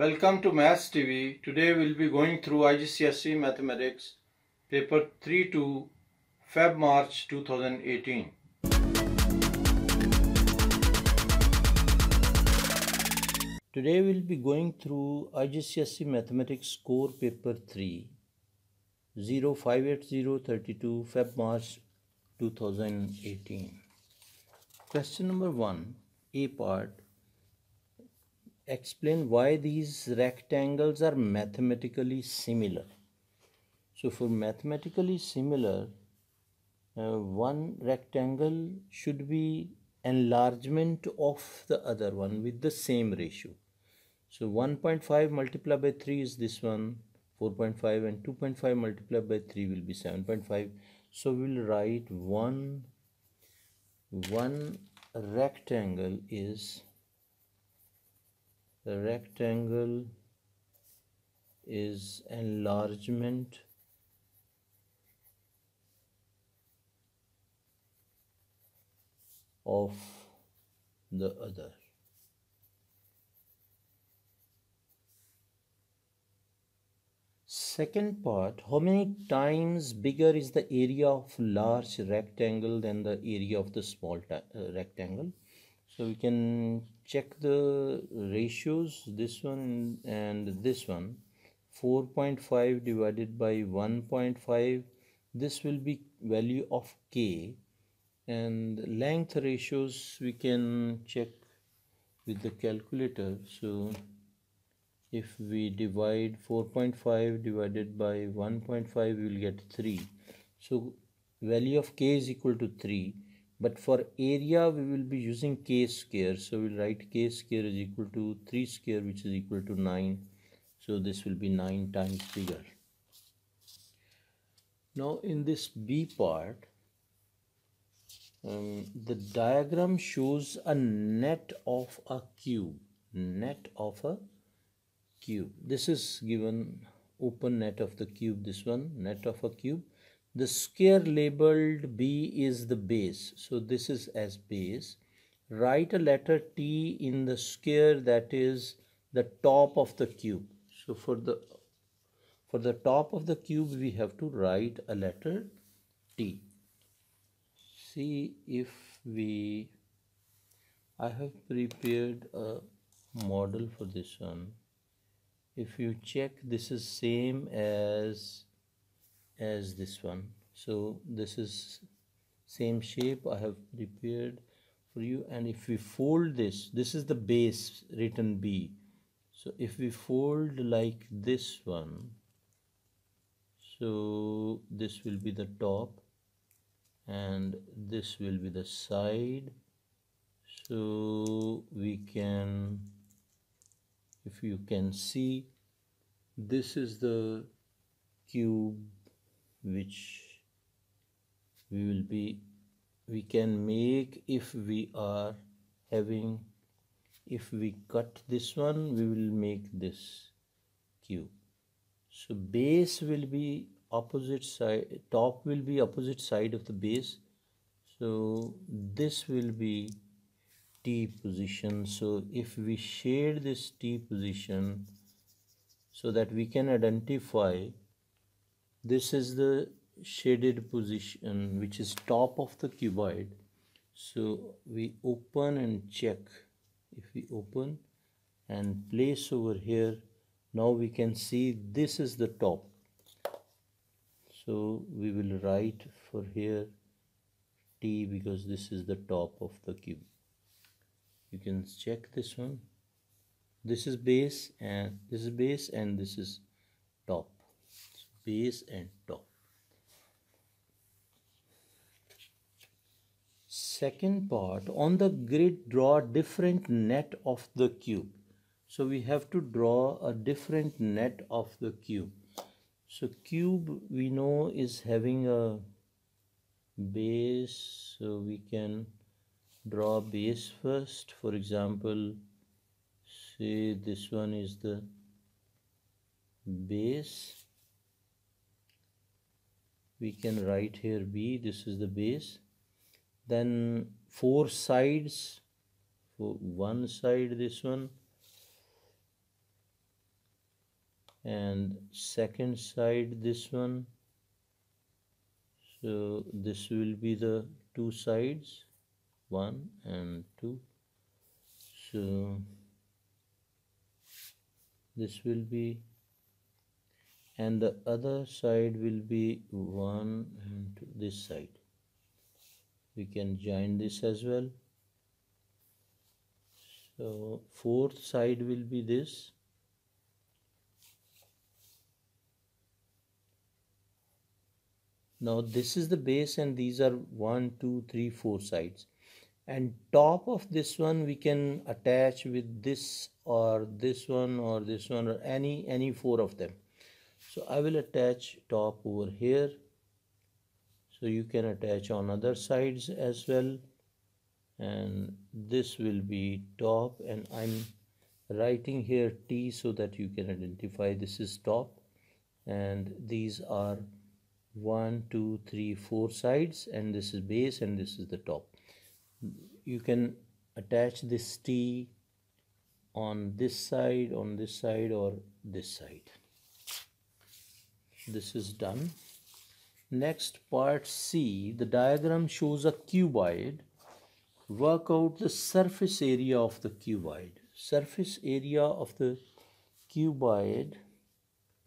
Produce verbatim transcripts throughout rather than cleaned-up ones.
Welcome to Maths T V. Today we'll be going through I G C S E Mathematics Paper three two Feb-March two thousand eighteen. Today we'll be going through I G C S E Mathematics Core Paper three zero five eight zero three two Feb-March two thousand eighteen. Question number one, A part. Explain why these rectangles are mathematically similar. So for mathematically similar, uh, one rectangle should be enlargement of the other one with the same ratio. So one point five multiplied by three is this one, four point five, and two point five multiplied by three will be seven point five. So we will write one, one rectangle is The rectangle is enlargement of the other. Second part, how many times bigger is the area of large rectangle than the area of the small uh, rectangle? So we can check the ratios, this one and this one. four point five divided by one point five, this will be value of k, and length ratios we can check with the calculator. So if we divide four point five divided by one point five, we will get three. So value of k is equal to three. But for area, we will be using k square. So we'll write k square is equal to three square, which is equal to nine. So this will be nine times bigger. Now in this B part, um, the diagram shows a net of a cube. Net of a cube. This is given open net of the cube, this one, net of a cube. The square labeled B is the base, so this is as base. Write a letter T in the square that is the top of the cube. So for the for the top of the cube, we have to write a letter T. See if we, I have prepared a model for this one. If you check, this is same as as this one, so this is same shape I have prepared for you. And if we fold this, this is the base written B, so if we fold like this one, so this will be the top and this will be the side. So we can, if you can see, this is the cube which we will be, we can make if we are having, if we cut this one, we will make this cube. So base will be opposite side, top will be opposite side of the base. So this will be T position. So if we shade this T position so that we can identify, this is the shaded position which is top of the cuboid. So we open and check. If we open and place over here, now we can see this is the top. So we will write for here T, because this is the top of the cube. You can check this one. This is base and this is base and this is top. Base and top. Second part, on the grid draw different net of the cube. So we have to draw a different net of the cube. So cube we know is having a base, so we can draw base first. For example, say this one is the base. We can write here B, this is the base. Then four sides, for one side this one, and second side this one, so this will be the two sides, one and two. So this will be, and the other side will be one and two, this side. We can join this as well. So fourth side will be this. Now this is the base and these are one, two, three, four sides. And top of this one we can attach with this or this one or this one or any, any four of them. So I will attach top over here. So you can attach on other sides as well. And this will be top, and I'm writing here T so that you can identify this is top, and these are one, two, three, four sides, and this is base and this is the top. You can attach this T on this side, on this side, or this side. This is done. Next, part C. The diagram shows a cuboid. Work out the surface area of the cuboid. Surface area of the cuboid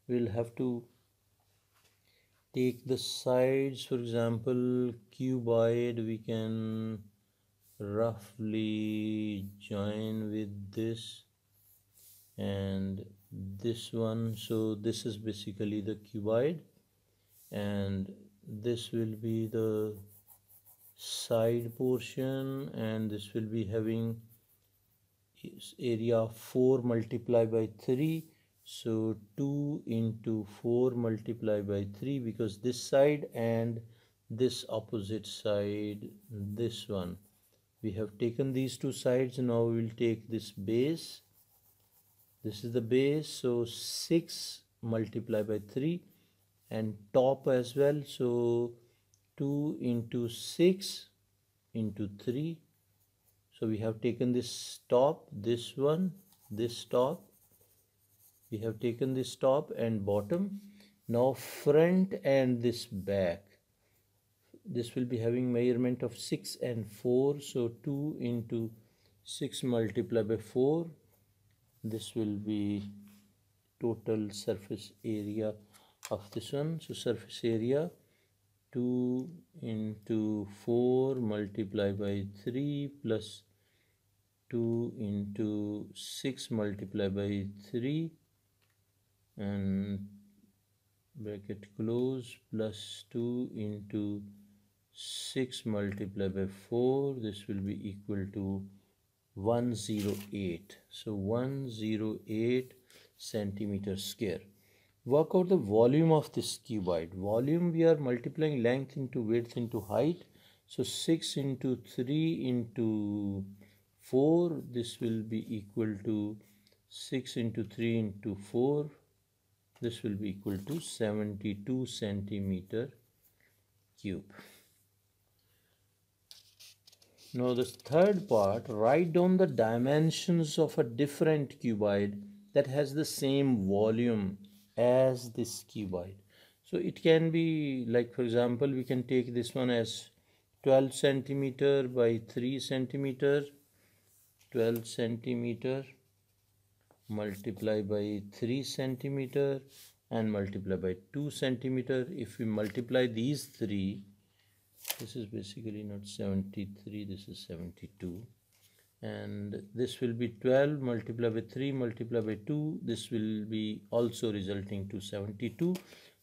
will have to take the sides. For example, cuboid we can roughly join with this and this one. So this is basically the cuboid, and this will be the side portion, and this will be having area four multiplied by three. So two into four multiplied by three, because this side and this opposite side, this one, we have taken these two sides. Now we will take this base. This is the base, so six multiplied by three, and top as well. So two into six into three. So we have taken this top, this one, this top. We have taken this top and bottom. Now front and this back. This will be having measurement of six and four. So two into six multiplied by four. This will be total surface area of this one. So surface area two into four multiplied by three plus two into six multiplied by three. And bracket close, plus two into six multiplied by four. This will be equal to one hundred eight. So one hundred eight centimeter square. Work out the volume of this cuboid. Volume, we are multiplying length into width into height. So six into three into four. This will be equal to six into three into four. This will be equal to seventy-two centimeter cube. Now the third part, write down the dimensions of a different cuboid that has the same volume as this cuboid. So it can be like, for example, we can take this one as twelve centimeter by three centimeter, twelve centimeter. Multiply by three centimeter and multiply by two centimeter. If we multiply these three, this is basically not seventy-three, this is seventy-two. And this will be twelve multiplied by three multiplied by two. This will be also resulting to seventy-two.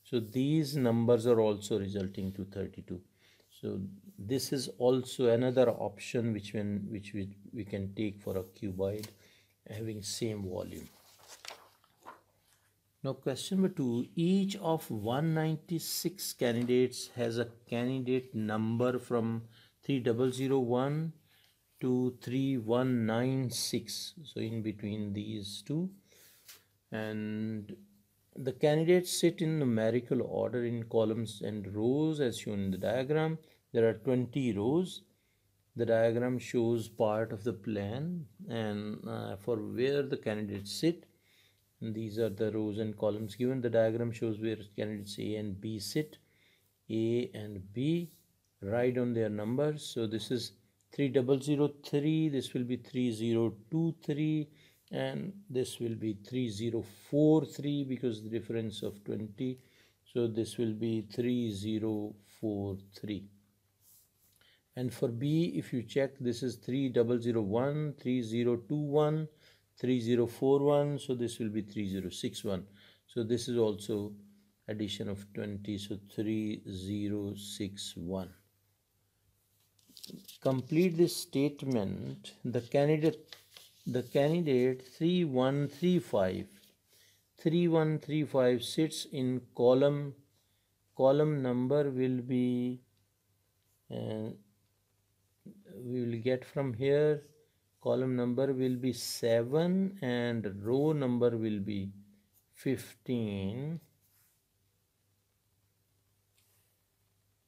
So these numbers are also resulting to thirty-two. So this is also another option which, when, which we, we can take for a cuboid having same volume. Now question number two, each of one hundred ninety-six candidates has a candidate number from three thousand one to three one nine six. So in between these two, and the candidates sit in numerical order in columns and rows as shown in the diagram. There are twenty rows. The diagram shows part of the plan and uh, for where the candidates sit, These are the rows and columns given. The diagram shows where candidates A and B sit. A and B write on their numbers. So this is three thousand three, this will be three thousand twenty-three, and this will be three thousand forty-three because the difference of twenty. So this will be three thousand forty-three. And for B, if you check, this is three thousand one, three thousand twenty-one, three thousand forty-one, so this will be three thousand sixty-one. So this is also addition of twenty, so three thousand sixty-one. Complete this statement. The candidate the candidate three thousand one hundred thirty-five three thousand one hundred thirty-five sits in column column number will be uh, we will get from here, column number will be seven and row number will be fifteen.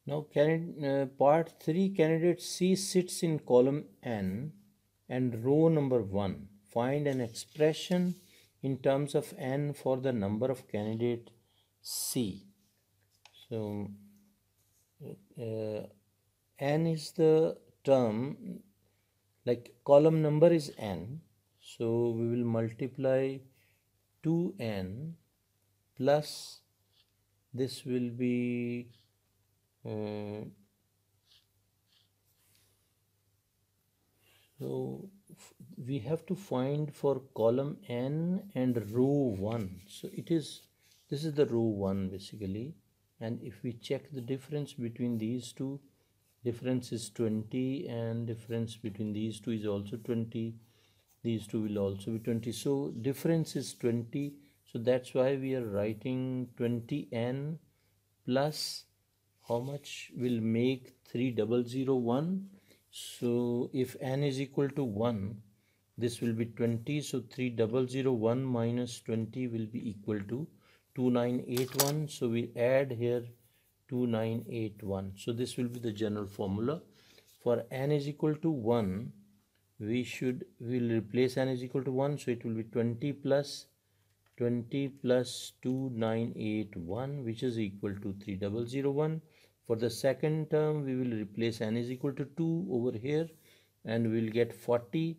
Now uh, part three, candidate C sits in column N and row number one. Find an expression in terms of N for the number of candidate C. So uh, N is the term, like column number is N. So we will multiply two N plus this will be Uh, so we have to find for column N and row one. So it is, this is the row one basically, and if we check the difference between these two, difference is twenty, and difference between these two is also twenty, these two will also be twenty, so difference is twenty. So that's why we are writing twenty N plus how much will make three thousand one. So if N is equal to one, this will be twenty, so three thousand one minus twenty will be equal to two thousand nine hundred eighty-one. So we add here two thousand nine hundred eighty-one. So this will be the general formula for N is equal to one. We should will replace N is equal to one, so it will be twenty plus twenty plus two thousand nine hundred eighty-one, which is equal to three thousand one. For the second term, we will replace N is equal to two over here, and we will get forty.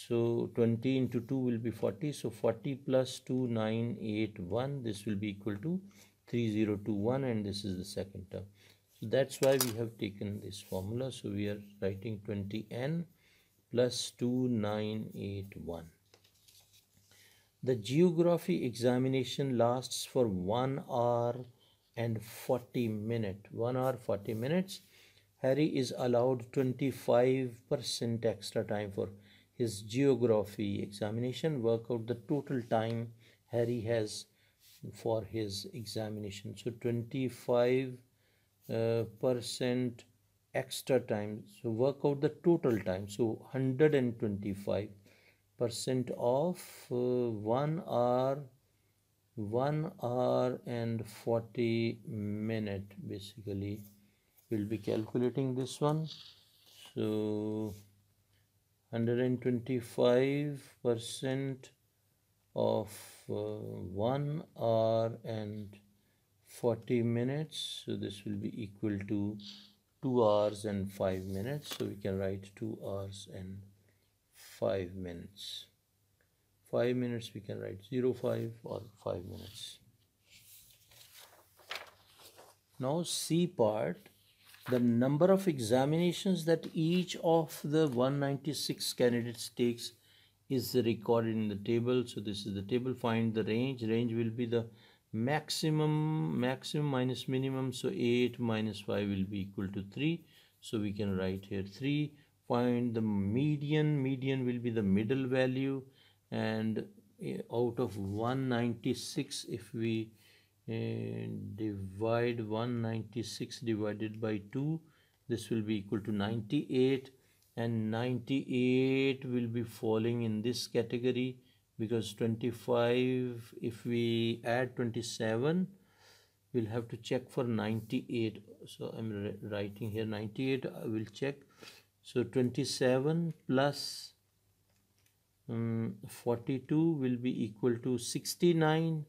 So twenty into two will be forty. So forty plus two thousand nine hundred eighty-one, this will be equal to three thousand twenty-one, and this is the second term. So that's why we have taken this formula. So we are writing twenty N plus two thousand nine hundred eighty-one. The geography examination lasts for one hour and forty minutes. one hour forty minutes. Harry is allowed twenty-five percent extra time for his geography examination. Work out the total time Harry has for his examination. So twenty-five percent uh, extra time. So work out the total time. So one hundred twenty-five. Percent of uh, one hour, one hour and forty minute basically. We'll be calculating this one. So one hundred twenty-five percent of uh, one hour and forty minutes. So this will be equal to two hours and five minutes. So we can write two hours and five minutes. Five minutes we can write zero five or five minutes. Now C part, the number of examinations that each of the one hundred ninety-six candidates takes is recorded in the table. So this is the table. Find the range. Range will be the maximum, maximum minus minimum. So eight minus five will be equal to three. So we can write here three. Find the median, median will be the middle value, and out of one hundred ninety-six, if we uh, divide one hundred ninety-six divided by two, this will be equal to ninety-eight, and ninety-eight will be falling in this category because twenty-five, if we add twenty-seven, we'll have to check for ninety-eight. So I'm writing here ninety-eight, I will check. So twenty-seven plus um, forty-two will be equal to sixty-nine.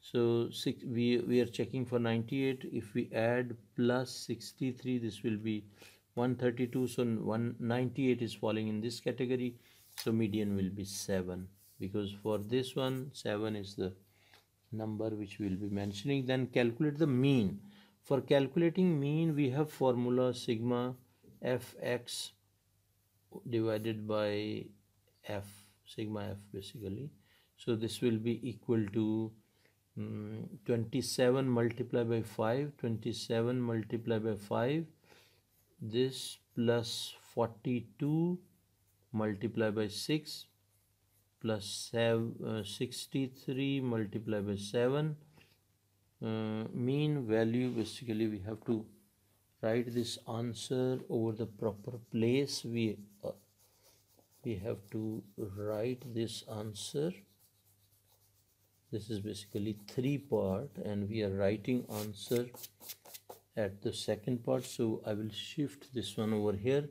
So six, we, we are checking for ninety-eight. If we add plus sixty-three, this will be one thirty-two. So one ninety-eight is falling in this category. So median will be seven, because for this one, seven is the number which we will be mentioning. Then calculate the mean. For calculating mean, we have formula sigma fx divided by f, sigma f basically. So this will be equal to um, twenty-seven multiplied by five, twenty-seven multiplied by five, this plus forty-two multiplied by six, plus seven, uh, sixty-three multiplied by seven. Uh, mean value, basically we have to write this answer over the proper place. We uh, we have to write this answer. This is basically three part, and we are writing answer at the second part. So I will shift this one over here.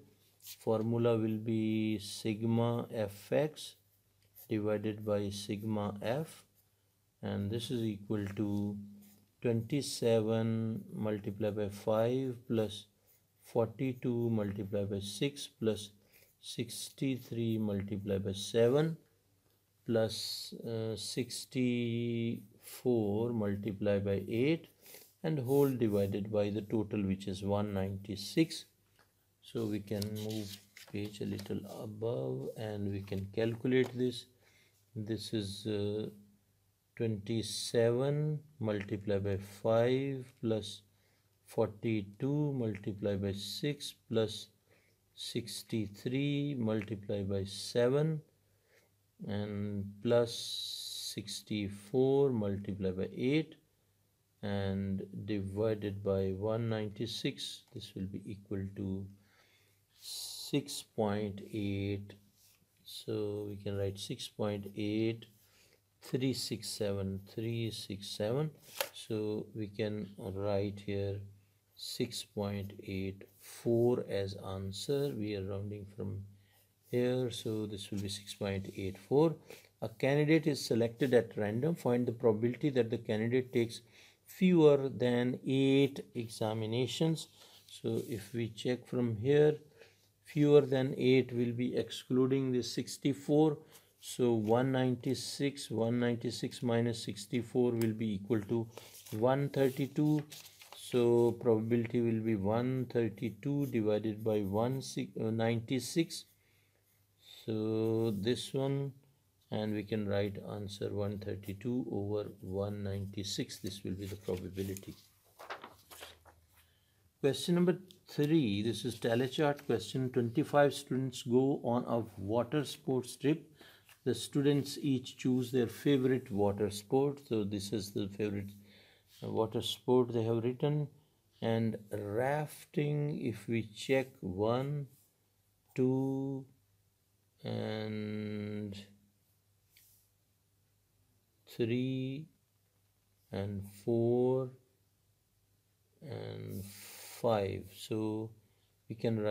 Formula will be sigma fx divided by sigma f, and this is equal to twenty-seven multiplied by five plus forty-two multiplied by six plus sixty-three multiplied by seven plus uh, sixty-four multiplied by eight, and whole divided by the total, which is one ninety-six. So we can move page a little above and we can calculate this. This is uh, twenty-seven multiplied by five plus forty-two multiplied by six plus sixty-three multiplied by seven, and plus sixty-four multiplied by eight, and divided by one ninety-six. This will be equal to six point eight. So we can write six point eight three six seven three six seven. So we can write here six point eight four as answer. We are rounding from here, so this will be six point eight four. A candidate is selected at random. Find the probability that the candidate takes fewer than eight examinations. So if we check from here, fewer than eight will be excluding the sixty-four. So one ninety-six, one ninety-six minus sixty-four will be equal to one thirty-two. So probability will be one thirty-two divided by one ninety-six. So this one, and we can write answer one thirty-two over one ninety-six. This will be the probability. Question number three. This is tally chart question. twenty-five students go on a water sports trip. The students each choose their favorite water sport. So this is the favorite water sport they have written. And rafting, if we check, one, two, and three, and four, and five. So we can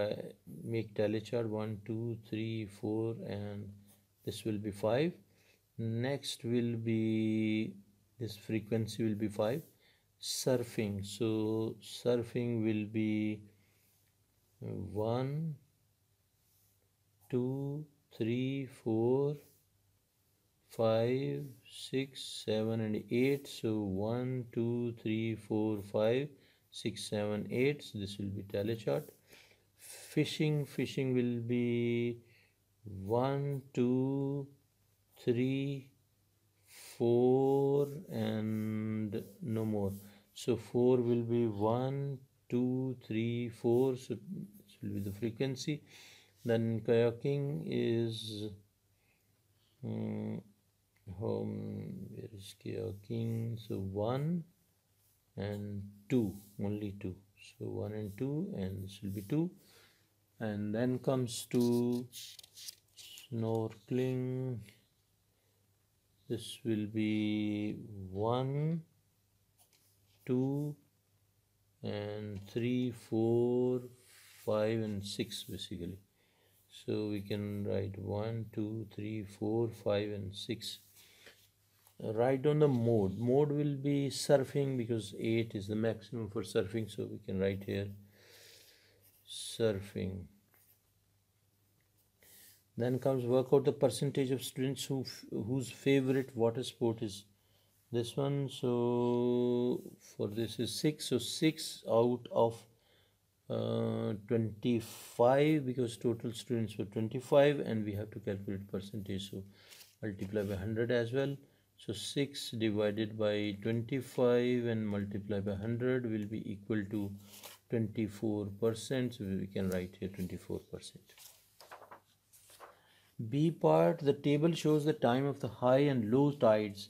make tally chart one, two, three, four, and this will be five. Next will be, this frequency will be five. Surfing. So surfing will be one, two, three, four, five, six, seven, and eight. So one, two, three, four, five, six, seven, eight. So this will be tally chart. Fishing. Fishing will be one, two, three, four, and no more. So four will be one, two, three, four. So this will be the frequency. Then kayaking is um, home. Where is kayaking? So one and two, only two. So one and two, and this will be two. And then comes to snorkeling. This will be one, two, and three, four, five, and six basically. So we can write one, two, three, four, five and six. Write down the mode. Mode will be surfing because eight is the maximum for surfing. So we can write here surfing. Then comes work out the percentage of students who whose favorite water sport is this one. So for this is six. So six out of uh, twenty-five, because total students were twenty-five, and we have to calculate percentage. So multiply by one hundred as well. So six divided by twenty-five and multiply by one hundred will be equal to twenty-four percent. So we can write here twenty-four percent. B part, the table shows the time of the high and low tides.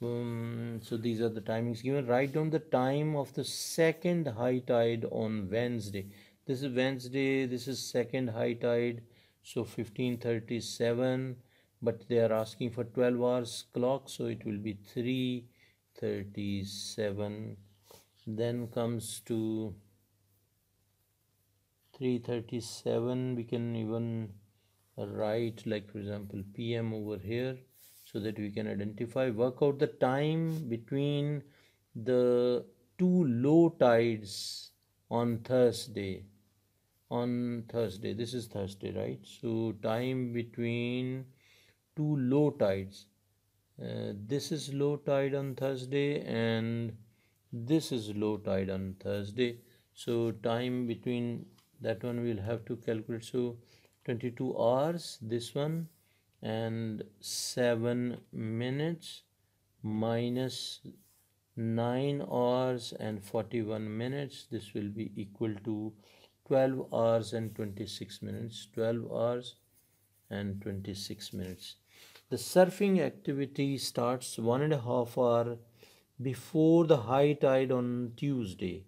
Um, so these are the timings given. Write down the time of the second high tide on Wednesday. This is Wednesday, this is second high tide, so fifteen thirty-seven, but they are asking for twelve hours clock, so it will be three thirty-seven. Then comes to three thirty-seven. We can even write, like for example, P M over here, so that we can identify. Work out the time between the two low tides on Thursday. On Thursday, this is Thursday, right? So time between two low tides. Uh, this is low tide on Thursday and this is low tide on Thursday. So time between that one we'll have to calculate. So twenty-two hours, this one, and seven minutes minus nine hours and forty-one minutes. This will be equal to twelve hours and twenty-six minutes. twelve hours and twenty-six minutes. The surfing activity starts one and a half hour before the high tide on Tuesday.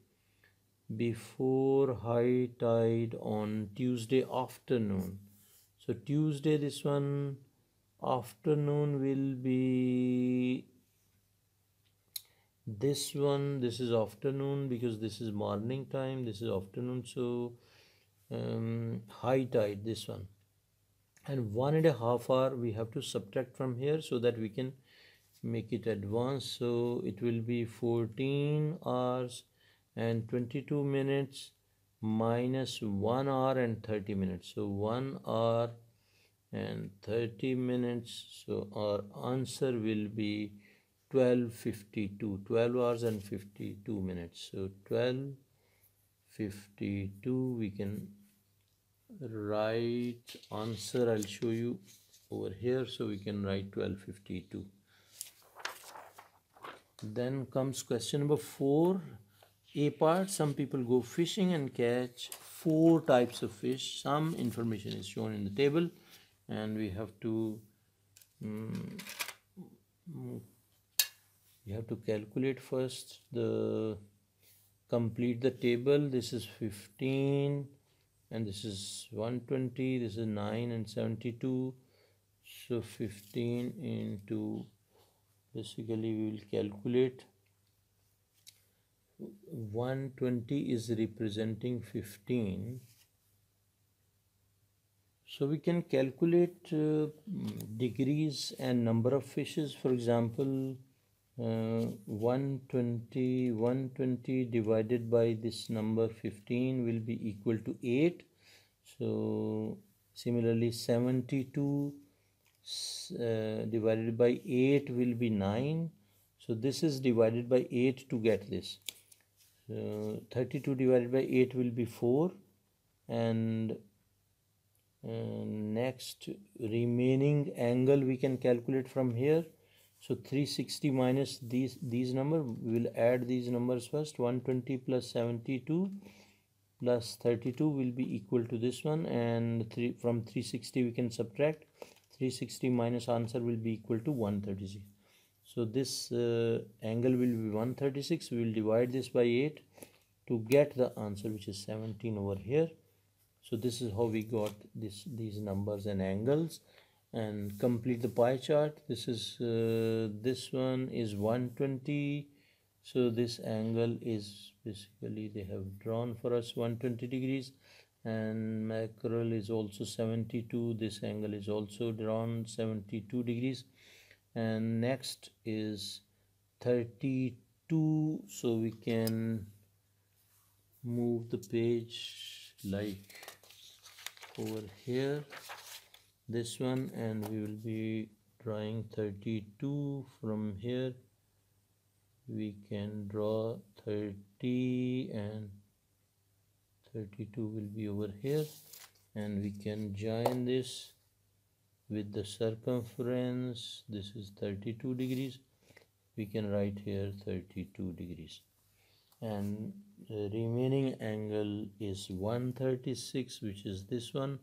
Before high tide on Tuesday afternoon. So Tuesday, this one, afternoon will be this one. This is afternoon because this is morning time, this is afternoon. So um, high tide, this one, and one and a half hour we have to subtract from here so that we can make it advanced. So it will be fourteen hours and twenty-two minutes minus one hour and thirty minutes. So one hour and thirty minutes. So our answer will be twelve fifty-two. twelve hours and fifty-two minutes. So twelve fifty-two we can write answer. I'll show you over here. So we can write twelve fifty-two. Then comes question number four. A part, some people go fishing and catch four types of fish. Some information is shown in the table, and we have to um, we have to calculate first the complete the table. This is fifteen and this is one hundred twenty, this is nine and seventy-two. So fifteen into, basically we will calculate. one hundred twenty is representing fifteen, so we can calculate uh, degrees and number of fishes. For example, uh, one hundred twenty divided by this number fifteen will be equal to eight. So similarly, seventy-two uh, divided by eight will be nine. So this is divided by eight to get this. So thirty-two divided by eight will be four, and uh, next remaining angle we can calculate from here. So three hundred sixty minus these these number, we will add these numbers first. one hundred twenty plus seventy-two plus thirty-two will be equal to this one, and three from three hundred sixty we can subtract. three hundred sixty minus answer will be equal to one hundred thirty-six. So this uh, angle will be one hundred thirty-six. We will divide this by eight to get the answer, which is seventeen over here. So this is how we got this these numbers and angles. And complete the pie chart. This is uh, this one is one hundred twenty. So this angle is basically they have drawn for us one hundred twenty degrees, and mackerel is also seventy-two. This angle is also drawn seventy-two degrees, and next is thirty-two. So we can move the page like over here, this one, and we will be drawing thirty-two from here. We can draw thirty, and thirty-two will be over here, and we can join this with the circumference. This is thirty-two degrees. We can write here thirty-two degrees, and the remaining angle is one thirty-six, which is this one,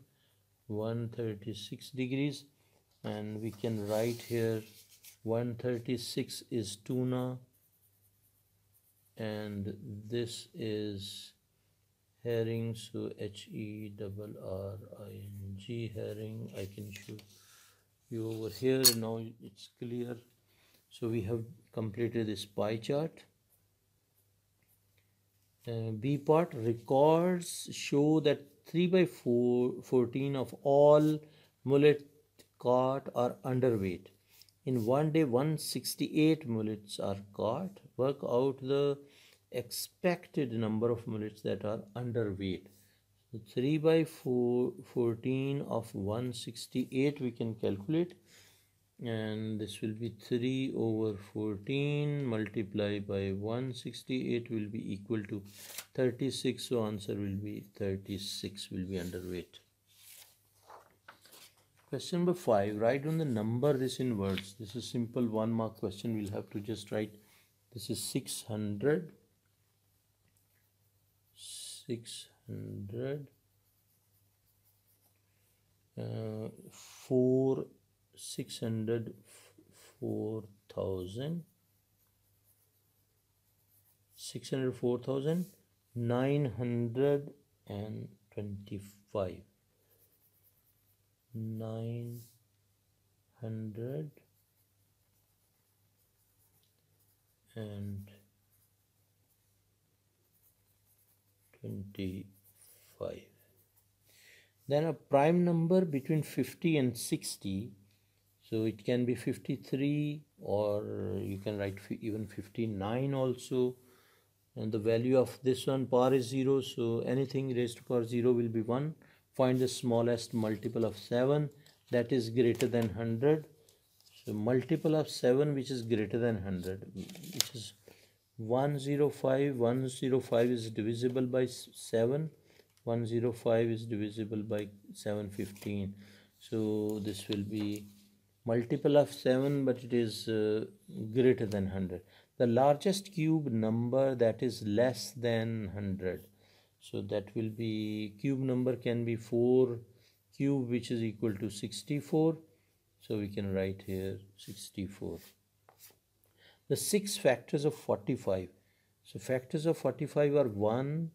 one thirty-six degrees, and we can write here one thirty-six is tuna, and this is herring, so H E R R I N G, herring. I can show you over here, now it's clear. So we have completed this pie chart. Uh, B part, records show that three by fourteen of all mullet caught are underweight. In one day, one hundred sixty-eight mullets are caught. Work out the expected number of mullets that are underweight. So three by fourteen of one hundred sixty-eight we can calculate, and this will be three over fourteen multiplied by one hundred sixty-eight will be equal to thirty-six. So answer will be thirty-six will be underweight. Question number five, write on the number this in words. This is simple one mark question. We'll have to just write. This is six hundred, six hundred, uh, four, six hundred, four thousand, six hundred, four thousand, nine hundred twenty-five, nine hundred and twenty-five. Then a prime number between fifty and sixty, so it can be fifty-three, or you can write even fifty-nine also, and the value of this one power is zero, so anything raised to power zero will be one. Find the smallest multiple of seven that is greater than one hundred. So multiple of seven which is greater than one hundred, which is one hundred five. one hundred five is divisible by seven. one hundred five is divisible by seven hundred fifteen. So this will be multiple of seven, but it is uh, greater than one hundred. The largest cube number that is less than one hundred. So that will be, cube number can be four cube, which is equal to sixty-four. So we can write here sixty-four. The six factors of forty-five. So factors of forty-five are one,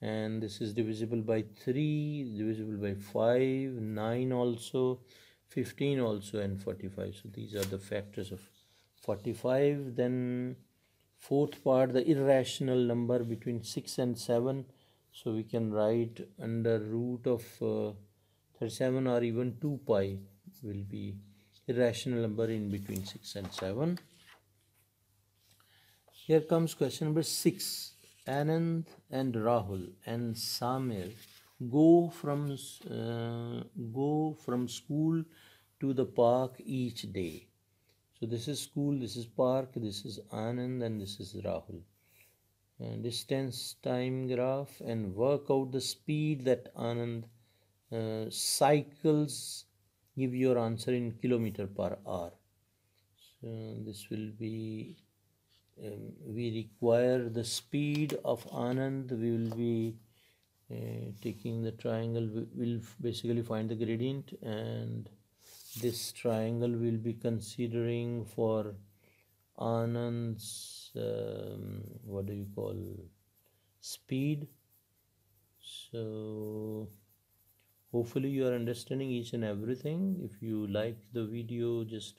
and this is divisible by three, divisible by five, nine also, fifteen also, and forty-five. So these are the factors of forty-five. Then fourth part, the irrational number between six and seven. So we can write under root of uh, thirty-seven, or even two pi will be irrational number in between six and seven. Here comes question number six. Anand and Rahul and Samir go from uh, go from school to the park each day. So this is school, this is park, this is Anand, and this is Rahul. And distance time graph, and work out the speed that Anand uh, cycles. Give your answer in kilometer per hour. So this will be, um, we require the speed of Anand. We will be uh, taking the triangle. We will basically find the gradient, and this triangle will be considering for Anand's um, what do you call speed. So hopefully you are understanding each and everything. If you like the video, just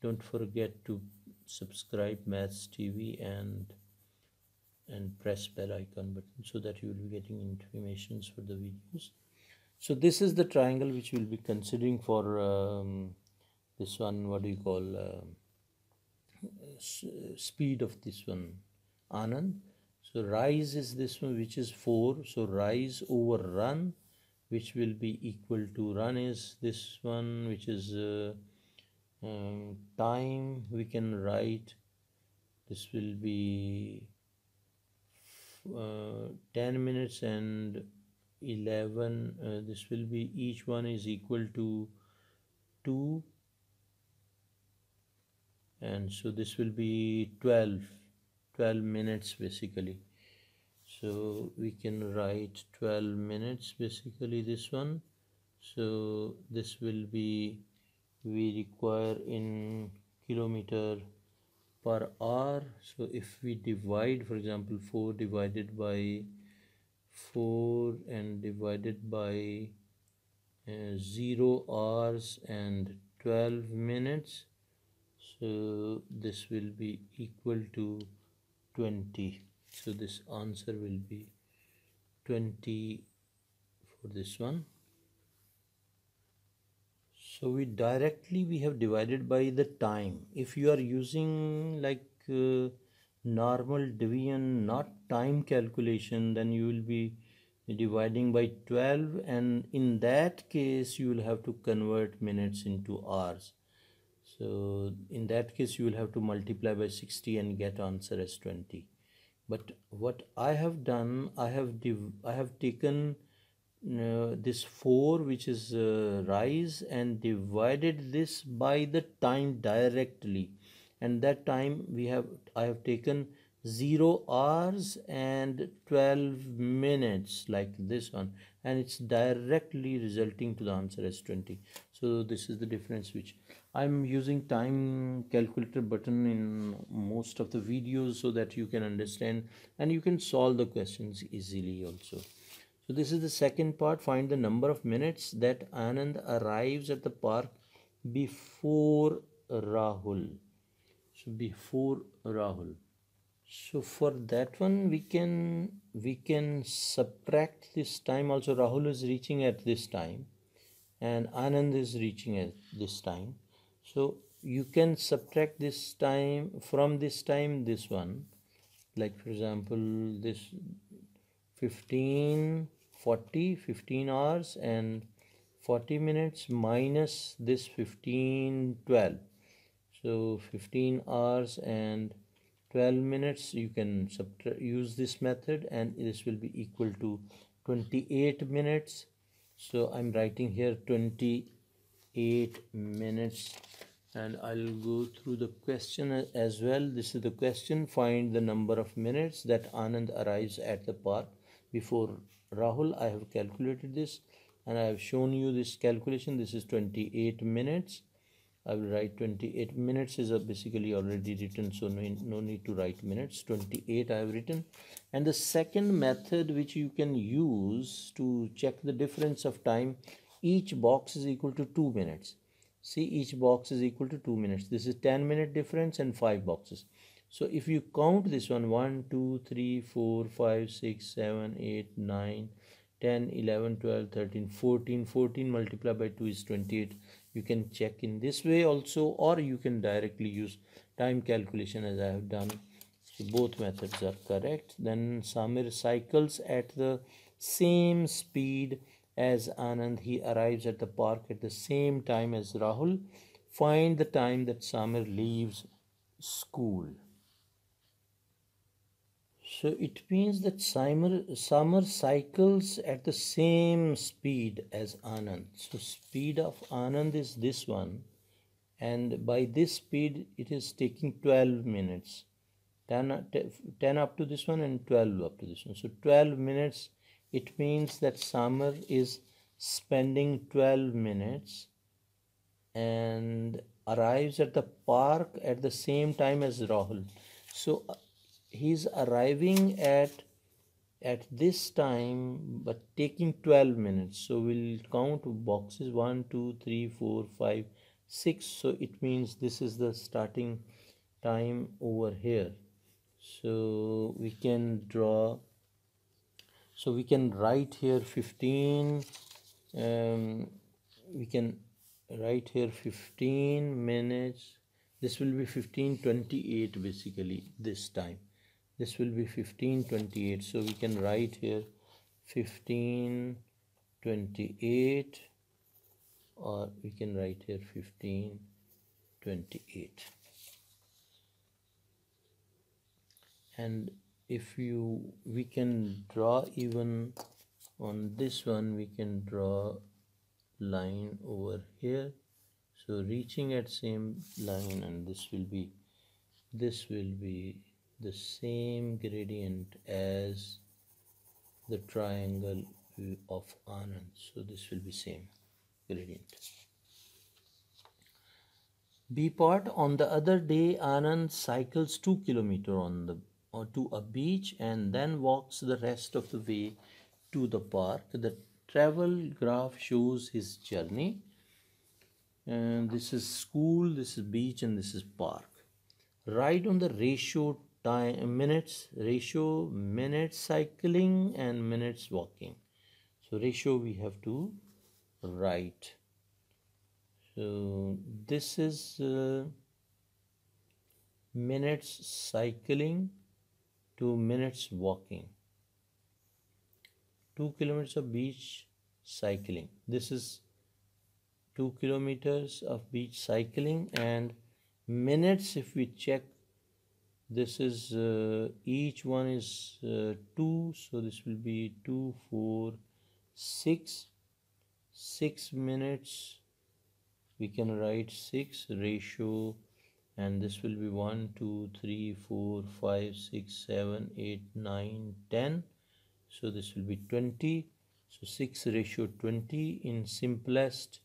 don't forget to subscribe Maths T V and and press bell icon button so that you will be getting informations for the videos. So this is the triangle which we will be considering for um, this one, what do you call, uh, speed of this one, Anand. So rise is this one which is four, so rise over run which will be equal to, run is this one which is uh, um, time, we can write this will be uh, ten minutes and eleven, uh, this will be, each one is equal to two, and so this will be twelve minutes basically. So we can write twelve minutes basically this one. So this will be, we require in kilometer per hour. So if we divide, for example, four divided by four and divided by uh, zero hours and twelve minutes, so this will be equal to twenty. So this answer will be twenty for this one. So we directly we have divided by the time. If you are using like uh, normal division, not time calculation, then you will be dividing by twelve, and in that case you will have to convert minutes into hours. So in that case you will have to multiply by sixty and get answer as twenty. But what I have done, I have div I have taken uh, this four which is uh, rise and divided this by the time directly. And that time we have, I have taken zero hours and twelve minutes like this one, and it's directly resulting to the answer as twenty. So this is the difference which I'm using time calculator button in most of the videos so that you can understand and you can solve the questions easily also. So this is the second part, find the number of minutes that Anand arrives at the park before Rahul. So before Rahul, so for that one we can we can subtract this time also. Rahul is reaching at this time and Anand is reaching at this time, so you can subtract this time from this time, this one, like for example this fifteen forty fifteen hours and forty minutes minus this fifteen twelve. So fifteen hours and twelve minutes, you can use this method, and this will be equal to twenty-eight minutes. So I'm writing here twenty-eight minutes, and I'll go through the question as well. This is the question, find the number of minutes that Anand arrives at the park before Rahul. I have calculated this and I have shown you this calculation. This is twenty-eight minutes. I will write twenty-eight minutes is basically already written, so no, no need to write minutes. twenty-eight I have written. And the second method which you can use to check the difference of time, each box is equal to two minutes. See, each box is equal to two minutes. This is ten minute difference and five boxes. So if you count this one, one, two, three, four, five, six, seven, eight, nine, ten, eleven, twelve, thirteen, fourteen. fourteen multiplied by two is twenty-eight. You can check in this way also, or you can directly use time calculation as I have done. So both methods are correct. Then Samir cycles at the same speed as Anand. He arrives at the park at the same time as Rahul. Find the time that Samir leaves school. So it means that Samir cycles at the same speed as Anand. So speed of Anand is this one, and by this speed it is taking twelve minutes. ten, ten up to this one and twelve up to this one. So twelve minutes, it means that Samir is spending twelve minutes and arrives at the park at the same time as Rahul. So he's arriving at at this time but taking twelve minutes. So we'll count boxes one, two, three, four, five, six. So it means this is the starting time over here. So we can draw, so we can write here fifteen, um, we can write here fifteen minutes. This will be fifteen twenty-eight basically this time. This will be fifteen twenty-eight. So we can write here fifteen twenty-eight, or we can write here fifteen twenty-eight. And if you, we can draw even on this one, we can draw line over here. So reaching at same line, and this will be, this will be the same gradient as the triangle of Anand. So this will be same gradient. B part, on the other day, Anand cycles two kilometer on the or to a beach and then walks the rest of the way to the park. The travel graph shows his journey. And this is school, this is beach, and this is park. Write on the ratio time minutes, ratio minutes cycling and minutes walking. So ratio we have to write. So this is uh, minutes cycling to minutes walking. Two kilometers of beach cycling. This is two kilometers of beach cycling, and minutes, if we check, this is uh, each one is uh, two, so this will be two, four, six, six minutes. We can write six ratio, and this will be one, two, three, four, five, six, seven, eight, nine, ten. So this will be twenty. So six ratio twenty. In simplest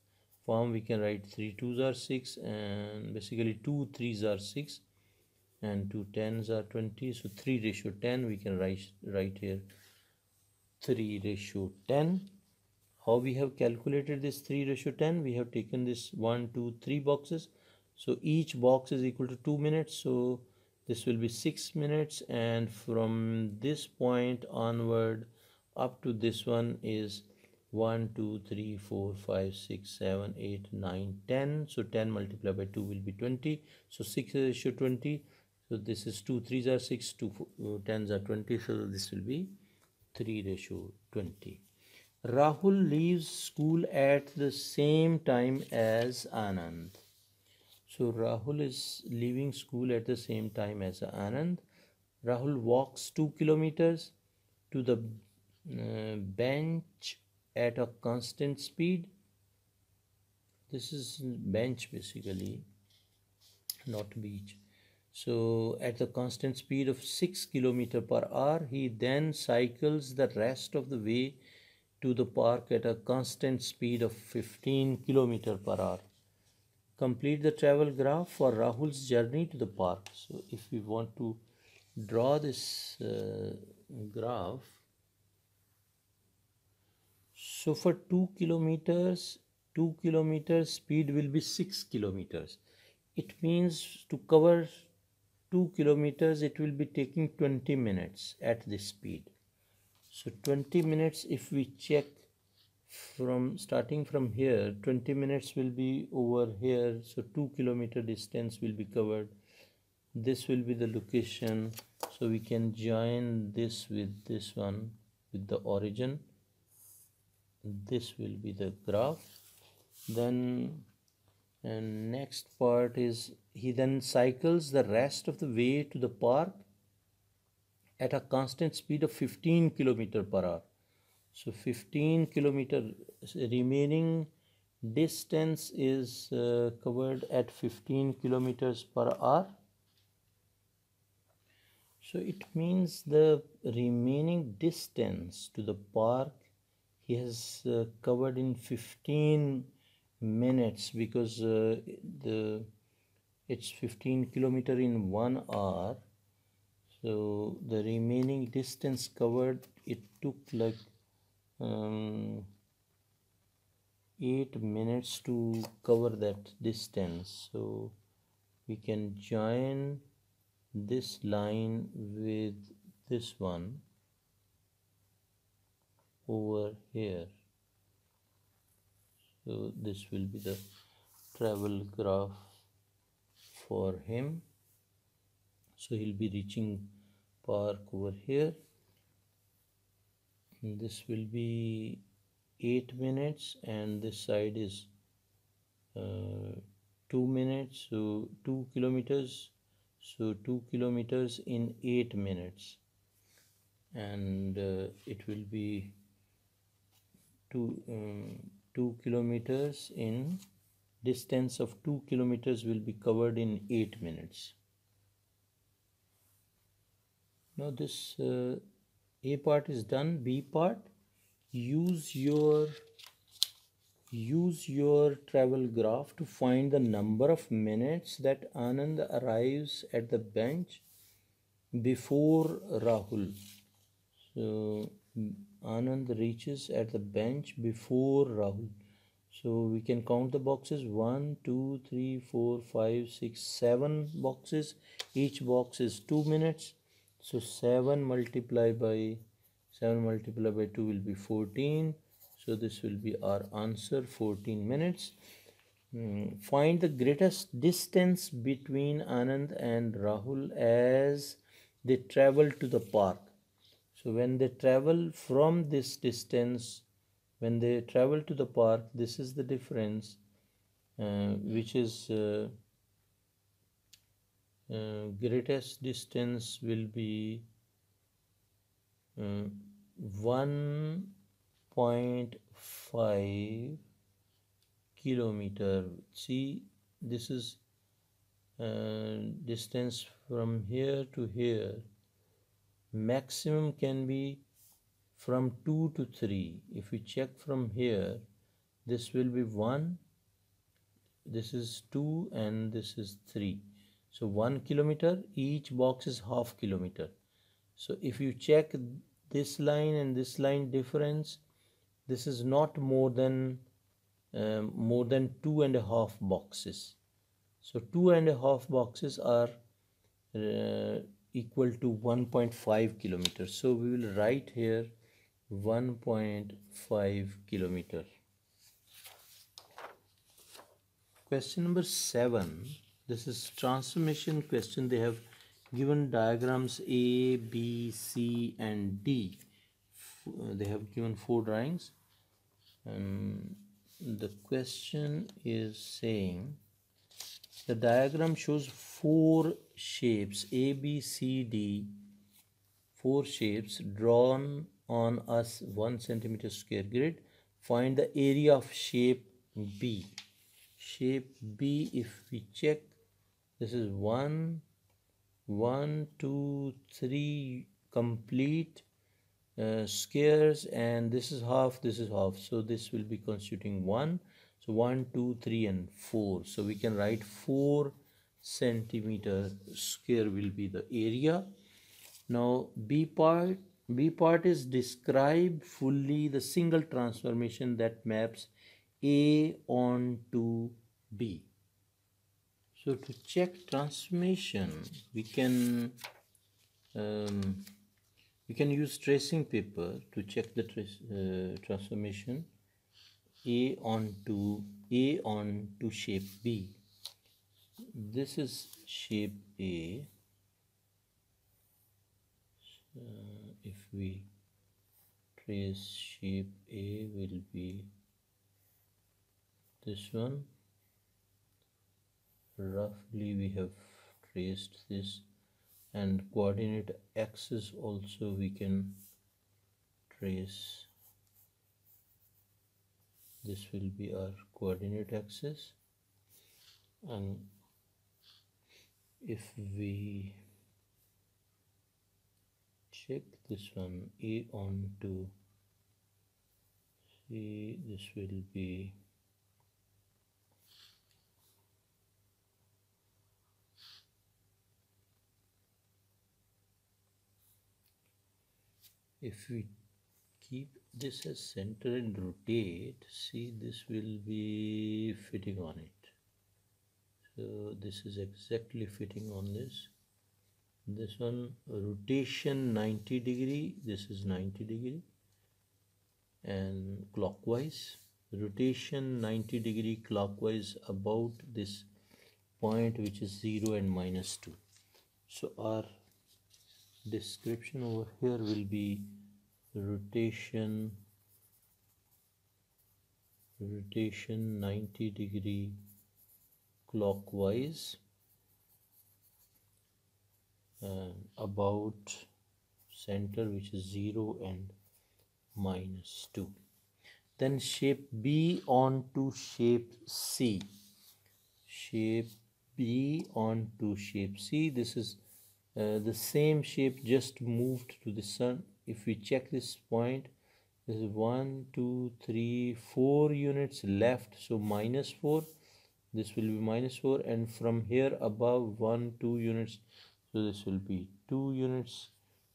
form, we can write three twos are six, and basically two threes are six and two tens are twenty. So three ratio ten, we can write, write here three ratio ten. How we have calculated this three ratio ten? We have taken this one, two, three boxes. So each box is equal to two minutes. So this will be six minutes, and from this point onward up to this one is one, two, three, four, five, six, seven, eight, nine, ten. So ten multiplied by two will be twenty. So six ratio twenty. So this is two threes are six, two tens are twenty. So this will be three ratio twenty. Rahul leaves school at the same time as Anand. So Rahul is leaving school at the same time as Anand. Rahul walks two kilometers to the uh, bench at a constant speed. This is bench basically, not beach. So at the constant speed of six kilometers per hour, he then cycles the rest of the way to the park at a constant speed of fifteen kilometers per hour. Complete the travel graph for Rahul's journey to the park. So if we want to draw this uh, graph, so for two kilometers, two kilometers, speed will be six kilometers. It means to cover two kilometers, it will be taking twenty minutes at this speed. So twenty minutes, if we check from starting from here, twenty minutes will be over here. So two kilometer distance will be covered. This will be the location. So we can join this with this one, with the origin. This will be the graph. Then and next part is, he then cycles the rest of the way to the park at a constant speed of fifteen kilometers per hour. So fifteen kilometer remaining distance is uh, covered at fifteen kilometers per hour. So it means the remaining distance to the park he has uh, covered in fifteen minutes, because uh, the it's fifteen kilometer in one hour. So the remaining distance covered, it took like um, eight minutes to cover that distance. So we can join this line with this one over here. So this will be the travel graph for him. So he'll be reaching park over here. And this will be eight minutes, and this side is uh, two minutes, so two kilometers. So two kilometers in eight minutes, and uh, it will be two, um, two kilometers in distance of two kilometers will be covered in eight minutes. Now this uh, A part is done. B part, use your use your travel graph to find the number of minutes that Anand arrives at the bench before Rahul. So Anand reaches at the bench before Rahul. So we can count the boxes, one, two, three, four, five, six, seven boxes. Each box is two minutes. So seven multiplied by seven multiplied by two will be fourteen. So this will be our answer, fourteen minutes. Mm. Find the greatest distance between Anand and Rahul as they travel to the park. So when they travel from this distance, when they travel to the park, this is the difference, uh, which is uh, uh, greatest distance will be uh, one point five kilometer. See, this is uh, distance from here to here. Maximum can be from two to three. If we check from here, this will be one, this is two, and this is three. So one kilometer, each box is half kilometer. So if you check this line and this line difference, this is not more than um, more than two and a half boxes. So two and a half boxes are uh, equal to one point five kilometers. So we will write here one point five kilometer. Question number seven. This is transformation question. They have given diagrams A, B, C, and D. They have given four drawings. Um, the question is saying the diagram shows four shapes A, B, C, D, four shapes drawn on a one centimeter square grid. Find the area of shape B. Shape B, if we check, this is one, one, two, three complete uh, squares, and this is half, this is half. So this will be constituting one. So one, two, three, and four. So we can write four centimeter square will be the area. Now B part, B part is describe fully the single transformation that maps A onto B. So to check transformation, we can um, we can use tracing paper to check the tra- uh, transformation. A onto A onto shape B. This is shape A. So if we trace, shape A will be this one. Roughly we have traced this, and coordinate axis also we can trace. This will be our coordinate axis, and if we check this one, A onto C, this will be if we keep this as center and rotate, see, this will be fitting on it. So this is exactly fitting on this. this one rotation ninety degree, this is ninety degree, and clockwise rotation ninety degree clockwise about this point which is zero and minus two. So our description over here will be rotation rotation ninety degree clockwise uh, about center which is zero and minus two. Then shape B onto shape C. Shape B onto shape C. This is uh, the same shape, just moved to the sun. If we check this point, this is one, two, three, four units left. So minus four. This will be minus four, and from here above one, two units. So this will be two units.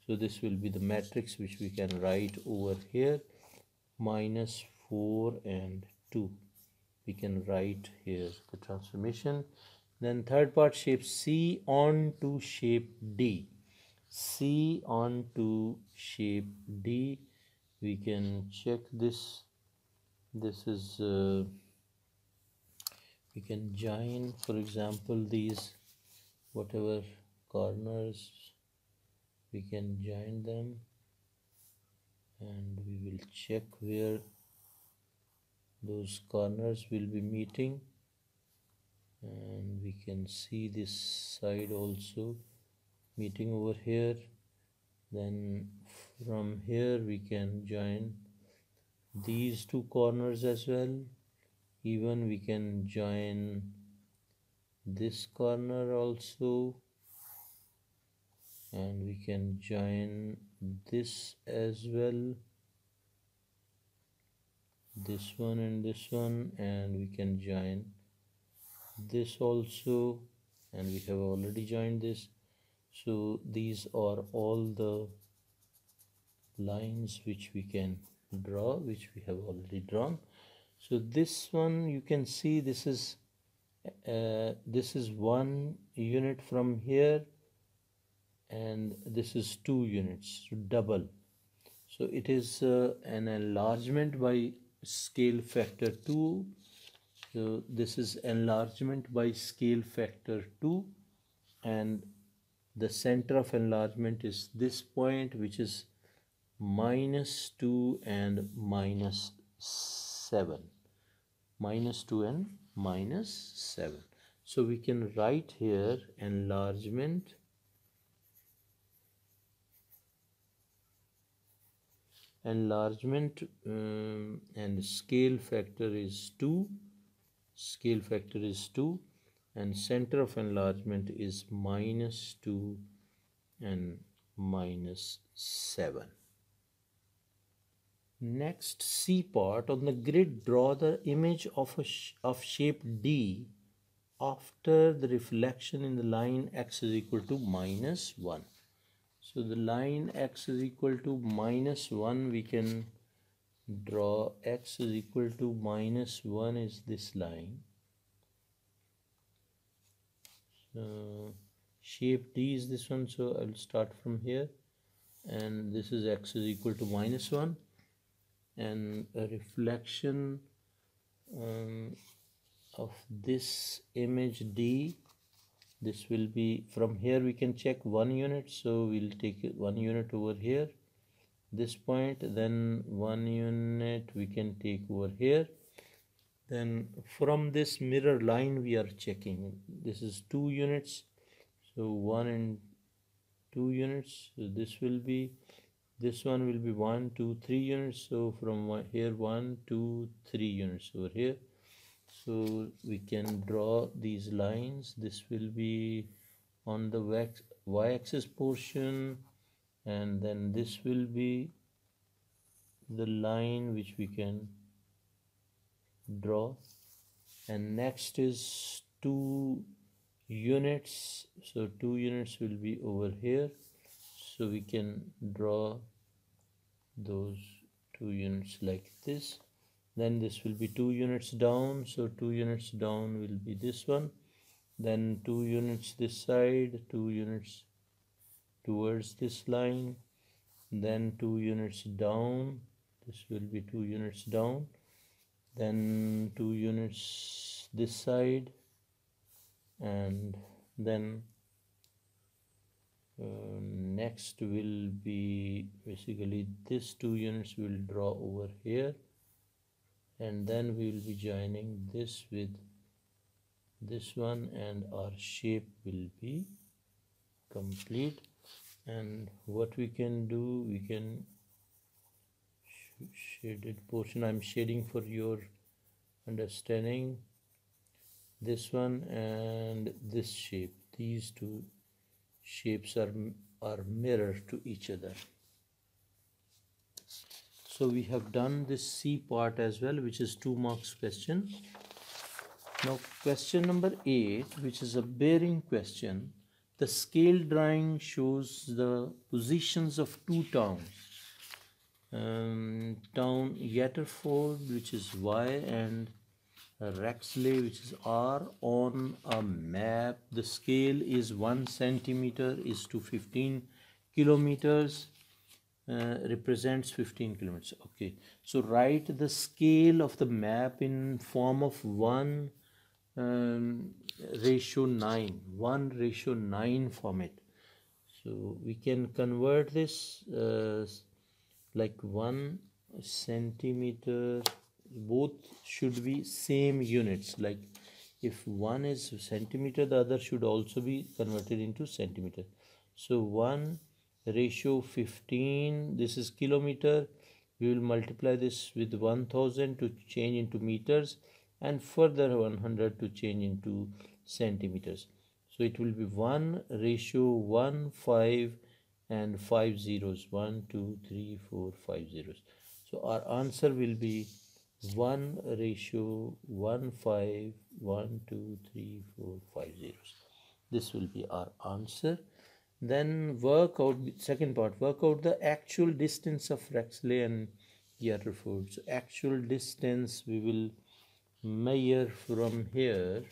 So this will be the matrix which we can write over here. Minus four and two. We can write here the transformation. Then third part, shape C onto shape D. C onto shape D. We can check this. This is uh, we can join, for example, these whatever corners. We can join them. And we will check where those corners will be meeting, and we can see this side also meeting over here. Then from here we can join these two corners as well. Even we can join this corner also, and we can join this as well, this one and this one, and we can join this also, and we have already joined this. So these are all the lines which we can draw, which we have already drawn. So this one, you can see this is uh, this is one unit from here, and this is two units, double. So it is uh, an enlargement by scale factor two. So this is enlargement by scale factor two, and the center of enlargement is this point which is minus two and minus seven. Minus two and minus seven. So we can write here enlargement enlargement um, and scale factor is two, scale factor is two, and center of enlargement is minus two and minus seven. Next, C part, on the grid draw the image of a sh of shape D after the reflection in the line x is equal to minus one. So the line x is equal to minus one, we can draw x is equal to minus one is this line. So shape D is this one, so I'll start from here, and this is x is equal to minus one, and a reflection um, of this image D. This will be, from here we can check one unit, so we'll take one unit over here, this point, then one unit we can take over here. Then from this mirror line we are checking, this is two units, so one and two units, so this will be, this one will be one, two, three units, so from one, here one, two, three units over here. So we can draw these lines. This will be on the y-axis portion, and then this will be the line which we can draw. And next is two units, so two units will be over here, so we can draw those two units like this. Then this will be two units down, so two units down will be this one, then two units this side, two units towards this line, then two units down. This will be two units down, then two units this side, and then uh, next will be basically this two units will draw over here, and then we will be joining this with this one, and our shape will be complete. And what we can do, we can shaded portion, I'm shading for your understanding, this one and this shape, these two shapes are are mirror to each other. So we have done this C part as well, which is two marks question. Now question number eight, which is a bearing question. The scale drawing shows the positions of two towns, Um, town Yatterford, which is Y, and Raxley, which is R, on a map. The scale is one centimeter is to fifteen kilometers, uh, represents fifteen kilometers. Okay, so write the scale of the map in form of one um, ratio nine, one ratio nine format. So we can convert this uh, like one centimeter, both should be same units. Like if one is centimeter, the other should also be converted into centimeter. So one ratio fifteen, this is kilometer, we will multiply this with one thousand to change into meters, and further one hundred to change into centimeters. So it will be one ratio one five and five zeros, one, two, three, four, five zeros. So our answer will be one ratio one five, one, two, three, four, five zeros. This will be our answer. Then work out second part. Work out the actual distance of Raxley and Yatterford. So actual distance we will measure from here.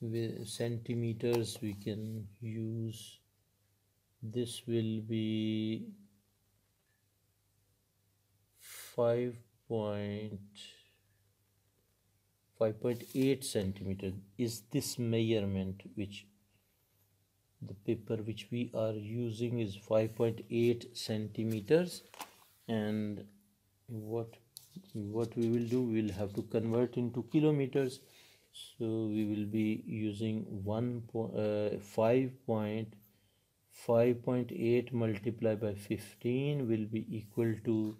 With centimeters we can use. This will be five point five point eight centimeter is this measurement, which the paper which we are using is five point eight centimeters, and what what we will do, we'll have to convert into kilometers. So we will be using one point uh, five point five point eight multiplied by fifteen will be equal to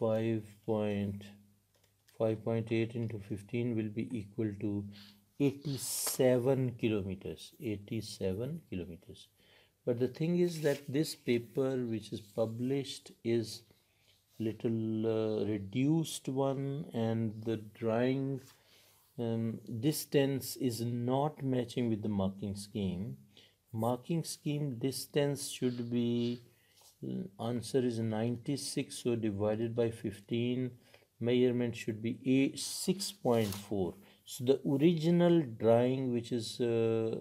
five point eight into fifteen will be equal to eighty-seven kilometers, eighty-seven kilometers. But the thing is that this paper which is published is little uh, reduced one, and the drawing um, distance is not matching with the marking scheme. Marking scheme distance should be, answer is ninety-six, so divided by fifteen, measurement should be six point four. So the original drawing, which is uh,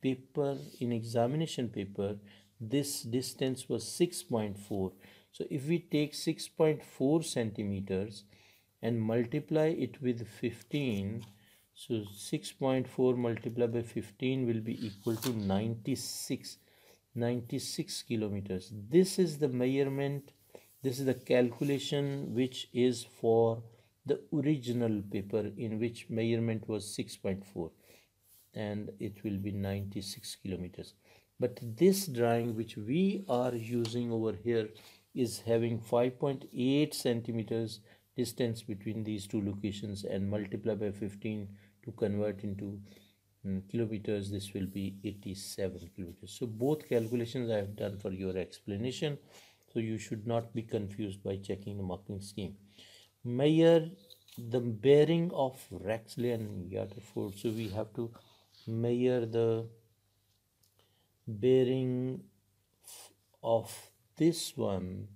paper in examination paper, this distance was six point four. So if we take six point four centimeters and multiply it with fifteen, so six point four multiplied by fifteen will be equal to ninety-six, ninety-six kilometers. This is the measurement, this is the calculation which is for the original paper, in which measurement was six point four, and it will be ninety-six kilometers. But this drawing which we are using over here is having five point eight centimeters distance between these two locations, and multiply by fifteen to convert into um, kilometers. This will be eighty-seven kilometers. So both calculations I have done for your explanation, so you should not be confused by checking the marking scheme. Measure the bearing of Raxley and Yatterford. So we have to measure the bearing of this one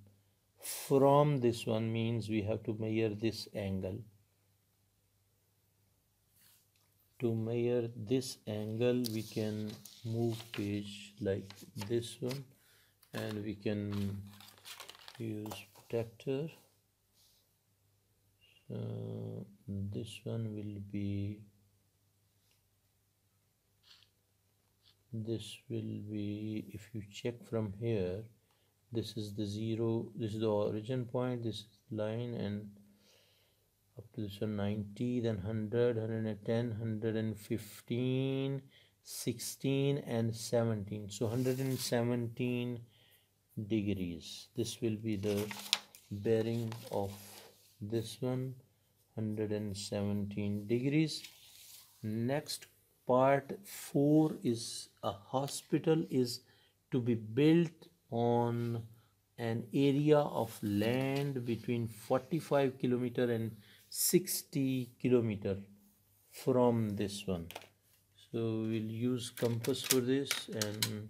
from this one, means we have to measure this angle to measure this angle, we can move page like this one, and we can use protector. So this one will be, this will be, if you check from here, this is the zero, this is the origin point, this is the line, and up to this one, ninety, then one hundred, one hundred ten, one hundred fifteen, sixteen, and seventeen. So one hundred seventeen degrees. This will be the bearing of this one, one hundred seventeen degrees. Next part four is a hospital is to be built on an area of land between forty-five kilometer and sixty kilometer from this one. So we'll use compass for this, and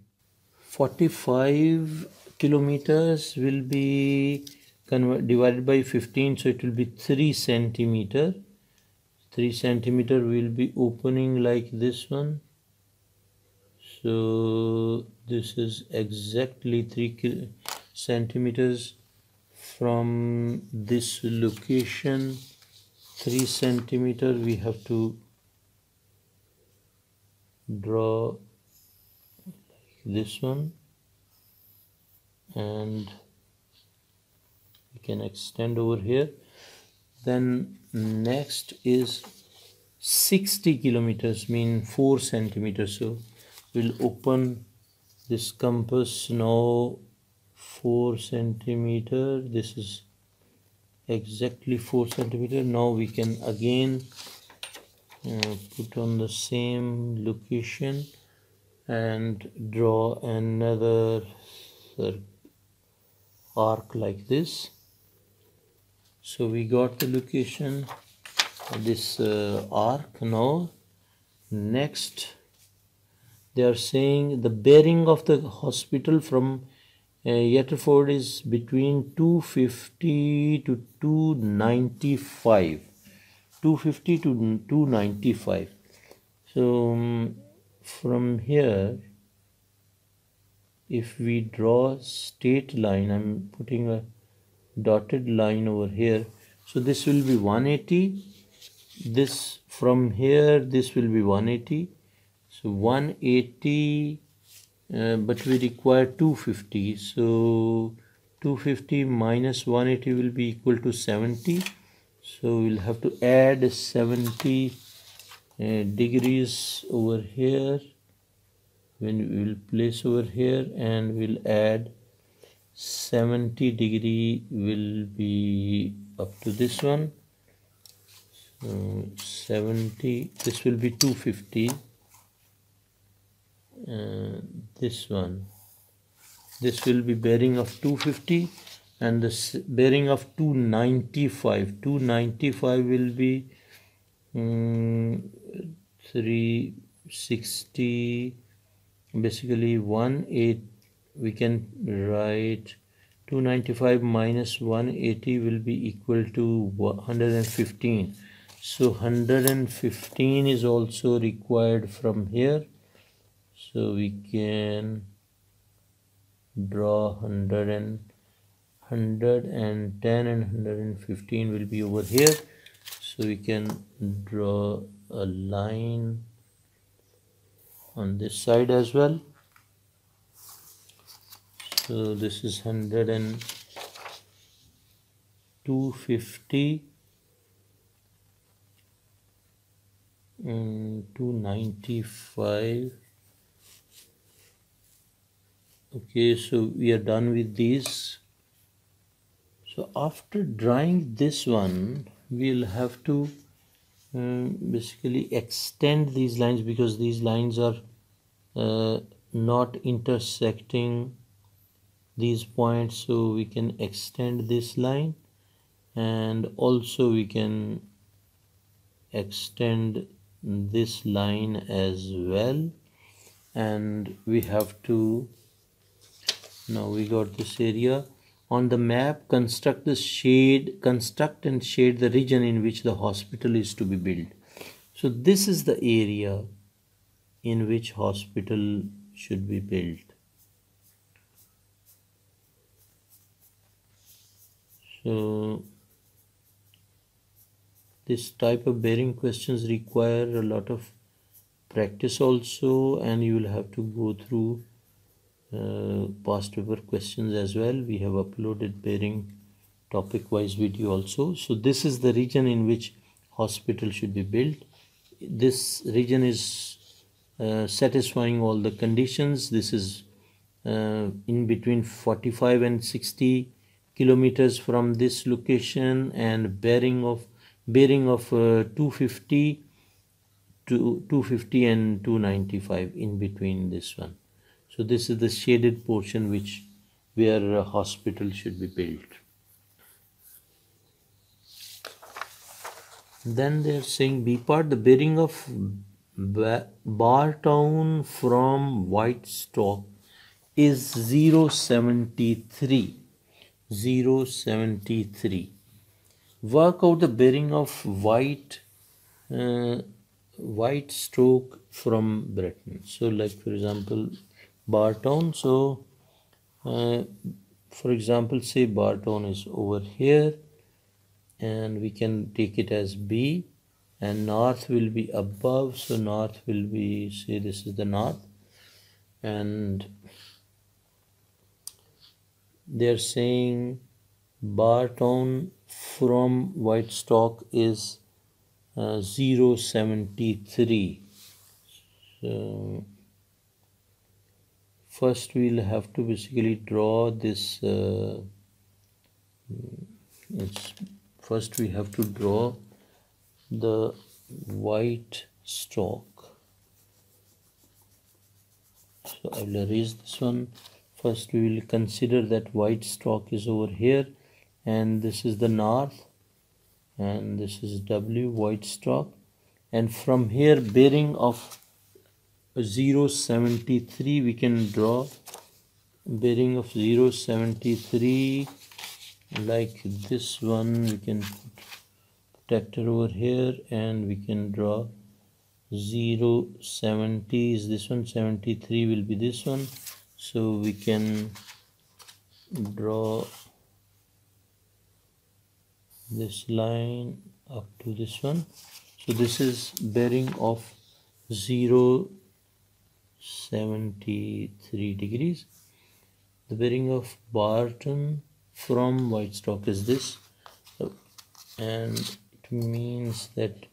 forty-five kilometers will be divided by fifteen, so it will be three centimeter. Three centimeter will be opening like this one, so this is exactly three centimeters from this location. Three centimeter we have to draw like this one, and we can extend over here. Then next is sixty kilometers, mean four centimeters, so we'll open this compass now. Four centimeter, this is exactly four centimeter. Now we can again uh, put on the same location and draw another arc like this. So we got the location of this uh, arc. Now next they are saying the bearing of the hospital from uh, Yatterford is between two fifty to two ninety-five, two fifty to two ninety-five. So um, from here, if we draw straight line, I'm putting a dotted line over here, so this will be one eighty. This from here, this will be one eighty, so one eighty, uh, but we require two fifty, so two fifty minus one eighty will be equal to seventy, so we'll have to add seventy uh, degrees over here. When we will place over here, and we'll add seventy degree will be up to this one, so seventy, this will be two fifty, uh, this one, this will be bearing of two fifty, and the bearing of two ninety-five, two ninety-five will be um, three sixty, basically one eighty. We can write two ninety-five minus one eighty will be equal to one hundred fifteen. So one hundred fifteen is also required from here. So we can draw one hundred and one hundred ten and one hundred fifteen will be over here. So we can draw a line on this side as well. So this is one hundred and two fifty, um, two ninety-five. Okay, so we are done with these. So after drawing this one, we'll have to um, basically extend these lines, because these lines are uh, not intersecting these points, so we can extend this line, and also we can extend this line as well. And we have to, now we got this area on the map, construct the shade construct and shade the region in which the hospital is to be built. So this is the area in which hospital should be built. So this type of bearing questions require a lot of practice also, and you will have to go through uh, past paper questions as well. We have uploaded bearing topic wise video also. So this is the region in which hospital should be built. This region is uh, satisfying all the conditions. This is uh, in between forty-five and sixty kilometers from this location, and bearing of bearing of uh, two fifty to two fifty and two ninety-five in between this one. So this is the shaded portion which where a hospital should be built. Then they are saying B part, the bearing of Bartown from Whitestock is zero point seven three. Work out the bearing of white uh, white stroke from Britain. So like for example Bartown, so uh, for example say Bartown is over here, and we can take it as B, and north will be above, so north will be, say this is the north, and they are saying Bartown from Whitestock is uh, zero point seven three. So first we'll have to basically draw this uh, it's First we have to draw the Whitestock. So I will erase this one. First we will consider that Whitestock is over here, and this is the north, and this is W, Whitestock, and from here bearing of zero point seven three, we can draw bearing of zero point seven three like this one. We can put protector over here, and we can draw zero point seven zero is this one, seventy-three will be this one, so we can draw this line up to this one. So this is bearing of zero point seven three degrees. The bearing of Barton from Whitestock is this, and it means that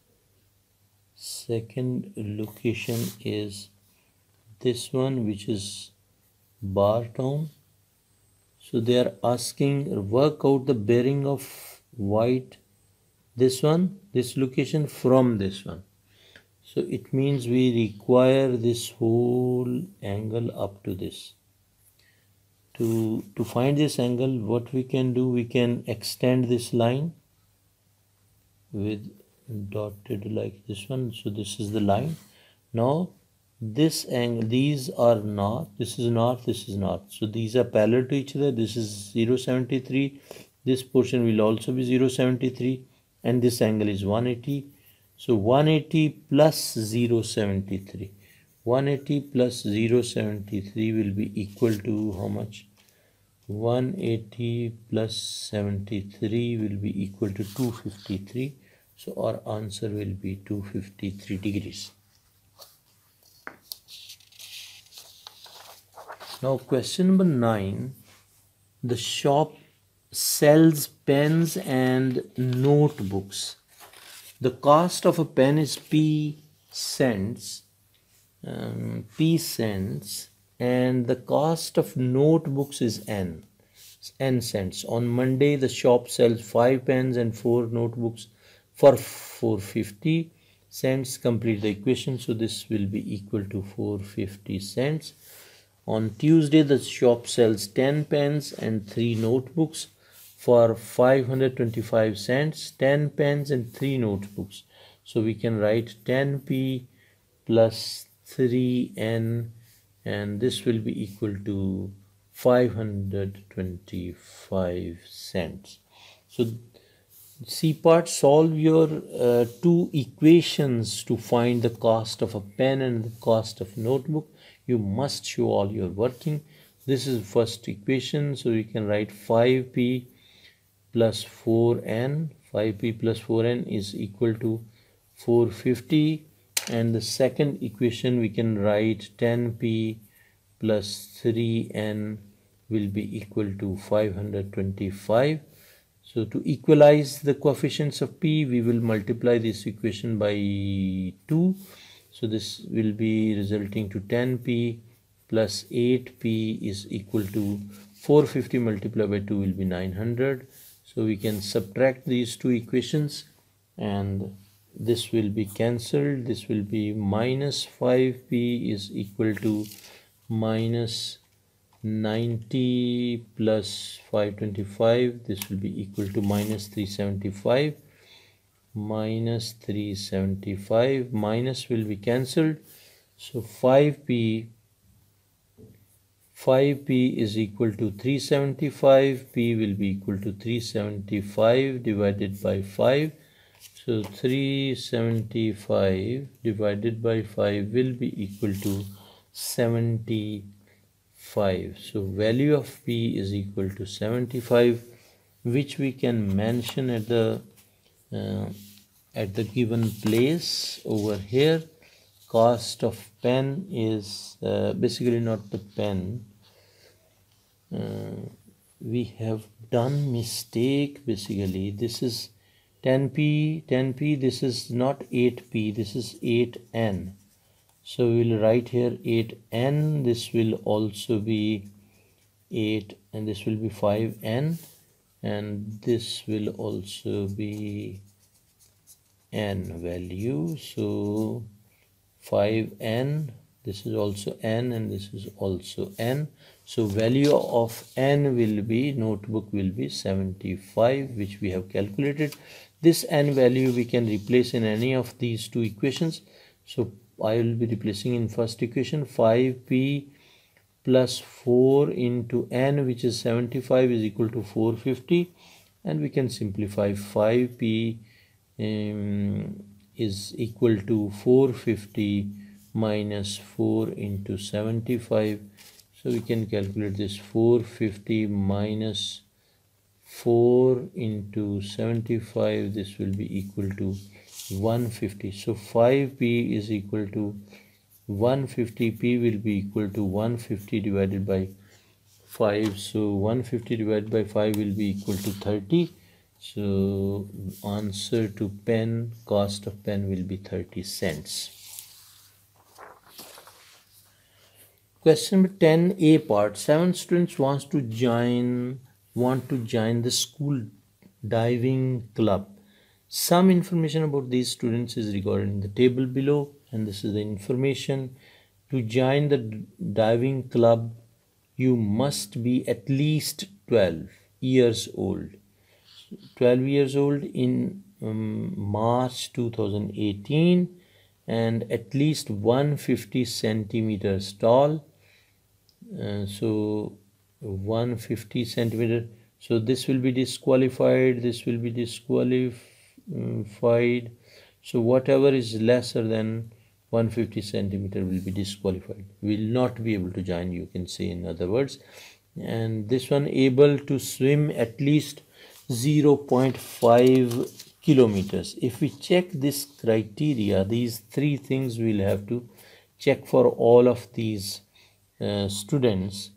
second location is this one, which is Bartown. So they are asking work out the bearing of white, this one, this location from this one. So it means we require this whole angle up to this. To, to find this angle, what we can do, we can extend this line with dotted like this one. So this is the line. Now this angle, these are north, this is north, this is north. So these are parallel to each other. This is zero point seven three. This portion will also be zero point seven three, and this angle is one eighty. So one eighty plus zero point seven three. one eighty plus zero point seven three will be equal to how much? one eighty plus seventy-three will be equal to two fifty-three. So our answer will be two fifty-three degrees. Now question number nine. The shop sells pens and notebooks. The cost of a pen is P cents. Um, P cents, and the cost of notebooks is N, N cents. On Monday, the shop sells five pens and four notebooks for four fifty cents. Complete the equation. So this will be equal to four fifty cents. On Tuesday, the shop sells ten pens and three notebooks for five twenty-five cents. ten pens and three notebooks. So we can write ten P plus three N, and this will be equal to five hundred twenty-five cents. So C part, solve your uh, two equations to find the cost of a pen and the cost of notebook. You must show all your working. This is first equation, so you can write five p plus four n. five p plus four n is equal to four hundred fifty. And the second equation we can write ten p plus three n will be equal to five hundred twenty-five. So to equalize the coefficients of p, we will multiply this equation by two. So this will be resulting to ten p plus eight p is equal to four hundred fifty multiplied by two will be nine hundred. So we can subtract these two equations and this will be cancelled. This will be minus five p is equal to minus ninety plus five hundred twenty-five. This will be equal to minus three hundred seventy-five. Minus three hundred seventy-five. Minus will be cancelled. So five p, five p is equal to three hundred seventy-five. P will be equal to three hundred seventy-five divided by five. So three hundred seventy-five divided by five will be equal to seventy-five. So value of P is equal to seventy-five, which we can mention at the uh, at the given place over here. Cost of pen is uh, basically not the pen. Uh, we have done mistake basically. This is ten p, ten p, this is not eight p, this is eight n. So we will write here eight n, this will also be eight, and this will be five n, and this will also be n value. So five n, this is also n, and this is also n. So value of n will be, notebook will be seventy-five, which we have calculated. This n value we can replace in any of these two equations. So I will be replacing in first equation five p plus four into n, which is seventy-five, is equal to four hundred fifty, and we can simplify. Five p um, is equal to four hundred fifty minus four into seventy-five. So we can calculate this. Four hundred fifty minus four into seventy-five, this will be equal to one hundred fifty. So five p is equal to one hundred fifty. P will be equal to one hundred fifty divided by five. So one hundred fifty divided by five will be equal to thirty. So answer to pen, cost of pen will be thirty cents. Question number ten, A part. Seven students wants to join want to join the school diving club. Some information about these students is recorded in the table below, and this is the information. To join the diving club, you must be at least twelve years old. twelve years old in um, March two thousand eighteen, and at least one hundred fifty centimeters tall. Uh, so one hundred fifty centimeter. So this will be disqualified. This will be disqualified. So whatever is lesser than one hundred fifty centimeter will be disqualified, will not be able to join, you can say, in other words. And this one, able to swim at least zero point five kilometers. If we check this criteria, these three things we'll have to check for all of these uh, students.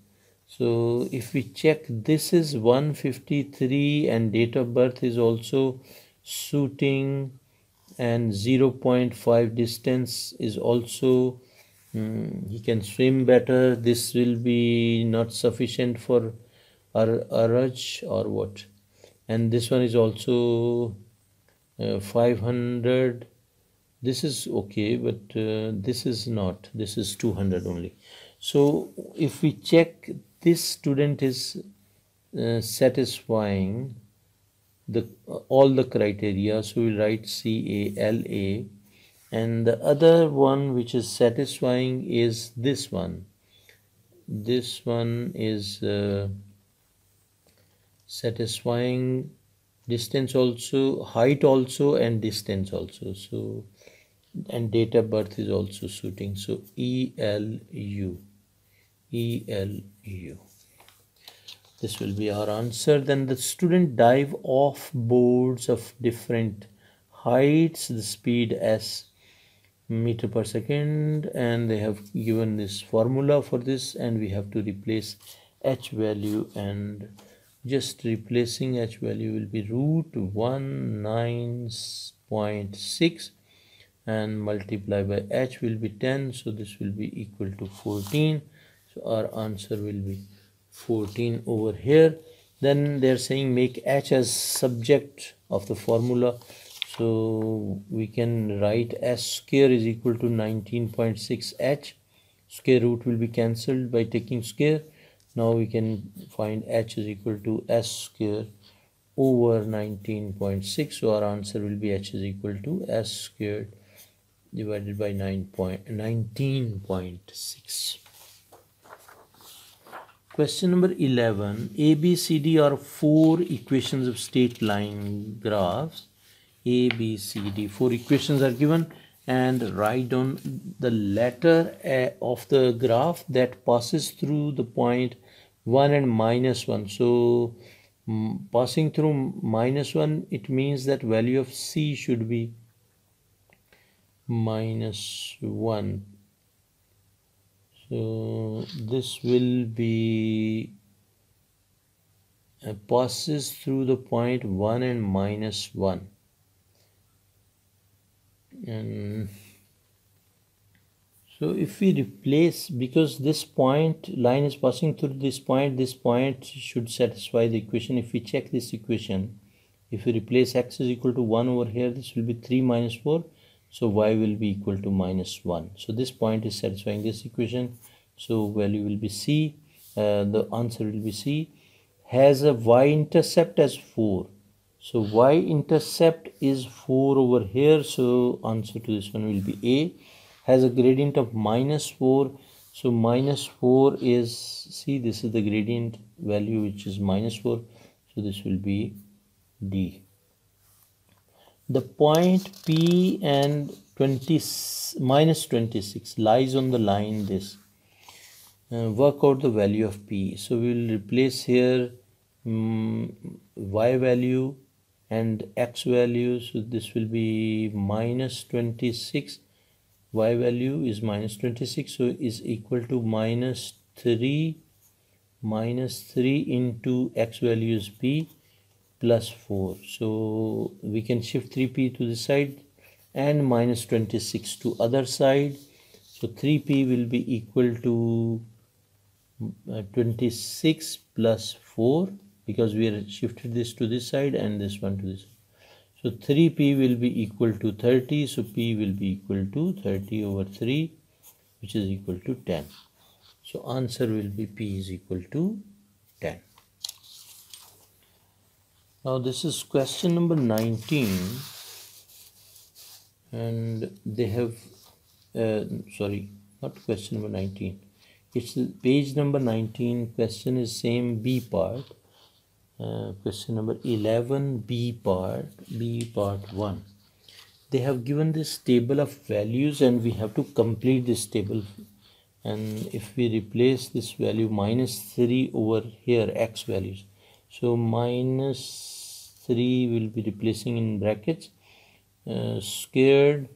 So if we check, this is one hundred fifty-three, and date of birth is also suiting, and zero point five distance is also, um, he can swim better. This will be not sufficient for urge or what. And this one is also uh, five hundred. This is okay, but uh, this is not. This is two hundred only. So if we check, this student is uh, satisfying the uh, all the criteria. So we write C A L A, and the other one which is satisfying is this one. This one is uh, satisfying distance also, height also, and distance also. So, and date of birth is also suiting. So, E L U. E L U. This will be our answer. Then the student dive off boards of different heights, the speed as meter per second, and they have given this formula for this, and we have to replace h value, and just replacing h value will be root one ninety-nine point six and multiply by h will be ten, so this will be equal to fourteen. So our answer will be fourteen over here. Then they are saying make h as subject of the formula, so we can write s square is equal to nineteen point six h. Square root will be cancelled by taking square. Now we can find h is equal to s square over nineteen point six. So our answer will be h is equal to s squared divided by nineteen point six. Question number eleven. A, B, C, D are four equations of straight line graphs. A, B, C, D. Four equations are given, and write down the letter of the graph that passes through the point one and minus one. So, passing through minus one, it means that value of C should be minus one. So, this will be uh, passes through the point one and minus one. And so if we replace, because this point line is passing through this point, this point should satisfy the equation. If we check this equation, if we replace x is equal to one over here, this will be three minus four, so y will be equal to minus one. So this point is satisfying this equation, so value will be c. Uh, the answer will be c. Has a y-intercept as four. So y-intercept is four over here, so answer to this one will be A. Has a gradient of minus four, so minus four is, see this is the gradient value which is minus four, so this will be D. The point P and minus twenty-six lies on the line this. Uh, work out the value of P. So we will replace here um, y value and x value, so this will be minus twenty-six, y value is minus twenty-six, so is equal to minus three, minus three into x value is p plus four, so we can shift three p to this side and minus twenty-six to other side, so three p will be equal to twenty-six plus four, because we have shifted this to this side and this one to this. So three p will be equal to thirty. So p will be equal to thirty over three, which is equal to ten. So answer will be p is equal to ten. Now this is question number nineteen. And they have, uh, sorry, not question number nineteen. It's page number nineteen. Question is same B part. Uh, question number eleven, B part, B part one. They have given this table of values and we have to complete this table. And if we replace this value minus three over here, x values. So minus three will be replacing in brackets, uh, squared,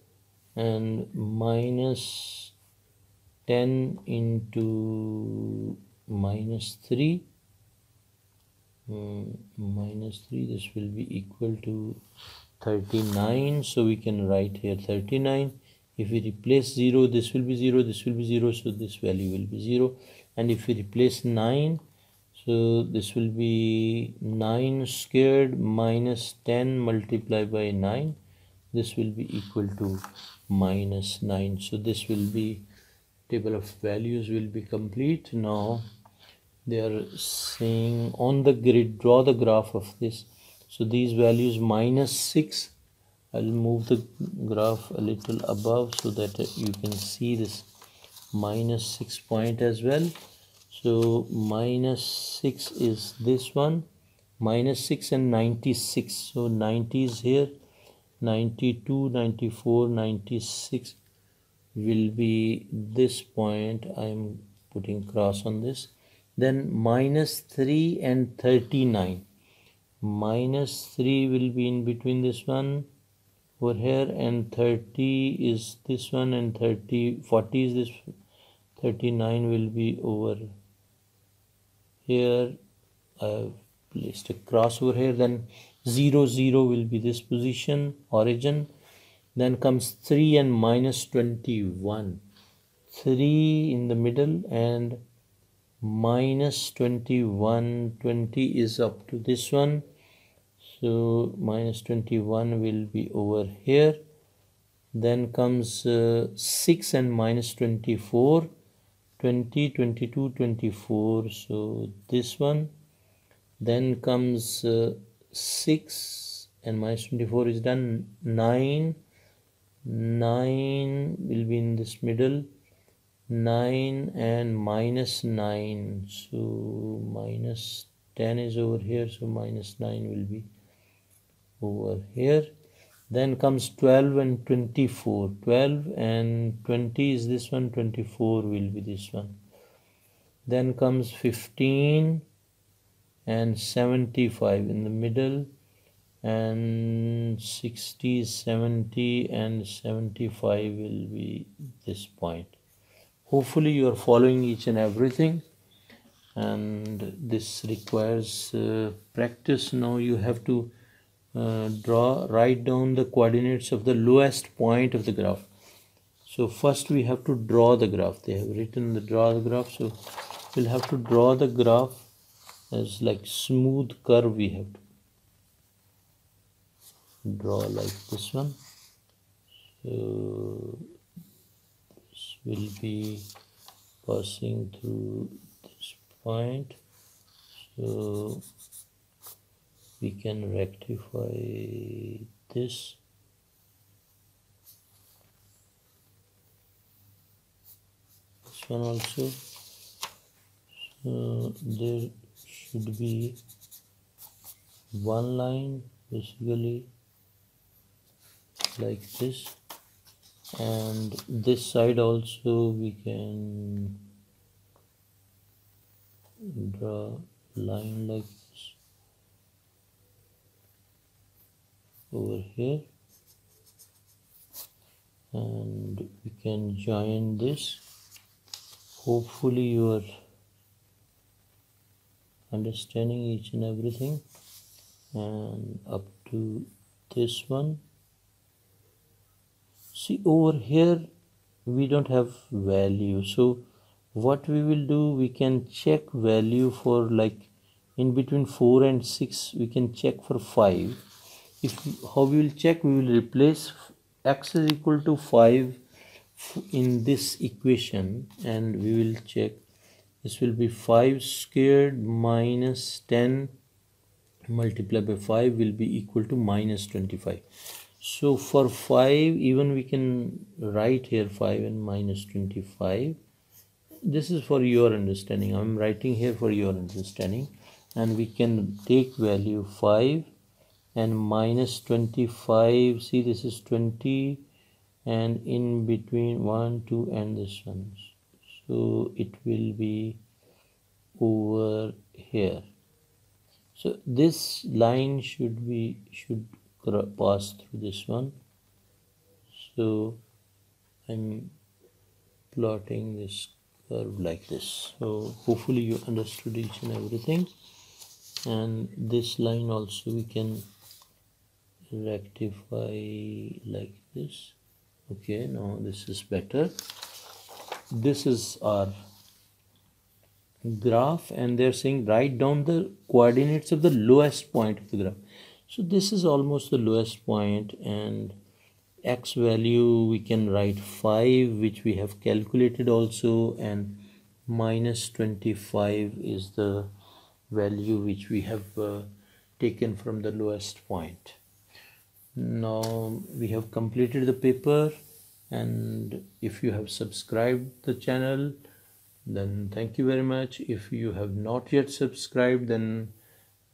and minus ten into minus three. Um, minus three, this will be equal to thirty-nine, so we can write here thirty-nine. If we replace zero, this will be zero, this will be zero, so this value will be zero. And if we replace nine, so this will be nine squared minus ten multiplied by nine, this will be equal to minus nine. So this will be, table of values will be complete. Now they are saying on the grid draw the graph of this, so these values minus six, I'll move the graph a little above so that you can see this minus six point as well. So minus six is this one minus six and ninety-six. So ninety is here, ninety-two, ninety-four, ninety-six will be this point. I am putting cross on this. Then minus three and thirty-nine. minus three will be in between this one over here, and thirty is this one, and thirty, forty is this one. thirty-nine will be over here. I have placed a cross over here. Then zero, zero will be this position, origin. Then comes three and minus twenty-one. three in the middle and minus twenty-one. twenty is up to this one. So minus twenty-one will be over here. Then comes uh, six and minus twenty-four. twenty, twenty-two, twenty-four. So this one. Then comes uh, six and minus twenty-four is done. nine. nine will be in this middle. nine and minus nine. So minus ten is over here. So minus nine will be over here. Then comes twelve and twenty-four. twelve and twenty is this one. twenty-four will be this one. Then comes fifteen and seventy-five in the middle. And sixty, seventy and seventy-five will be this point. Hopefully you are following each and everything. And this requires uh, practice. Now you have to Uh, draw, write down the coordinates of the lowest point of the graph. So first we have to draw the graph. They have written the draw the graph. So we'll have to draw the graph as like smooth curve. We have to draw like this one. So this will be passing through this point. So we can rectify this. This one also. So there should be one line basically like this, and this side also we can draw line like this over here, and we can join this. Hopefully you are understanding each and everything, and up to this one. See, over here we don't have value, so what we will do, we can check value for like in between four and six. We can check for five. If, how we will check, we will replace x is equal to five in this equation, and we will check. This will be five squared minus ten multiplied by five will be equal to minus twenty-five. So for five, even we can write here five and minus twenty-five. This is for your understanding. I am writing here for your understanding, and we can take value five and minus twenty-five. See, this is twenty, and in between one, two and this one, so it will be over here. So this line should be should pass through this one. So I'm plotting this curve like this. So hopefully you understood each and everything, and this line also we can rectify like this. Okay, now this is better. This is our graph, and they're saying write down the coordinates of the lowest point of the graph. So this is almost the lowest point, and x value we can write five, which we have calculated also, and minus twenty-five is the value which we have uh, taken from the lowest point. Now we have completed the paper, and if you have subscribed the channel, then thank you very much. If you have not yet subscribed, then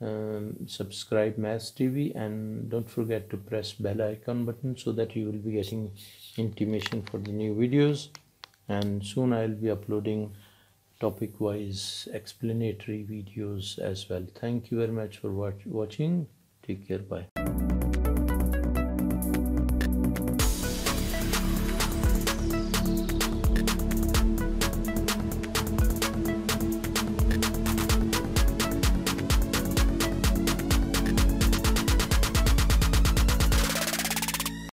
um, subscribe Maths T V, and don't forget to press bell icon button so that you will be getting intimation for the new videos. And soon I'll be uploading topic wise explanatory videos as well. Thank you very much for watch watching. Take care. Bye.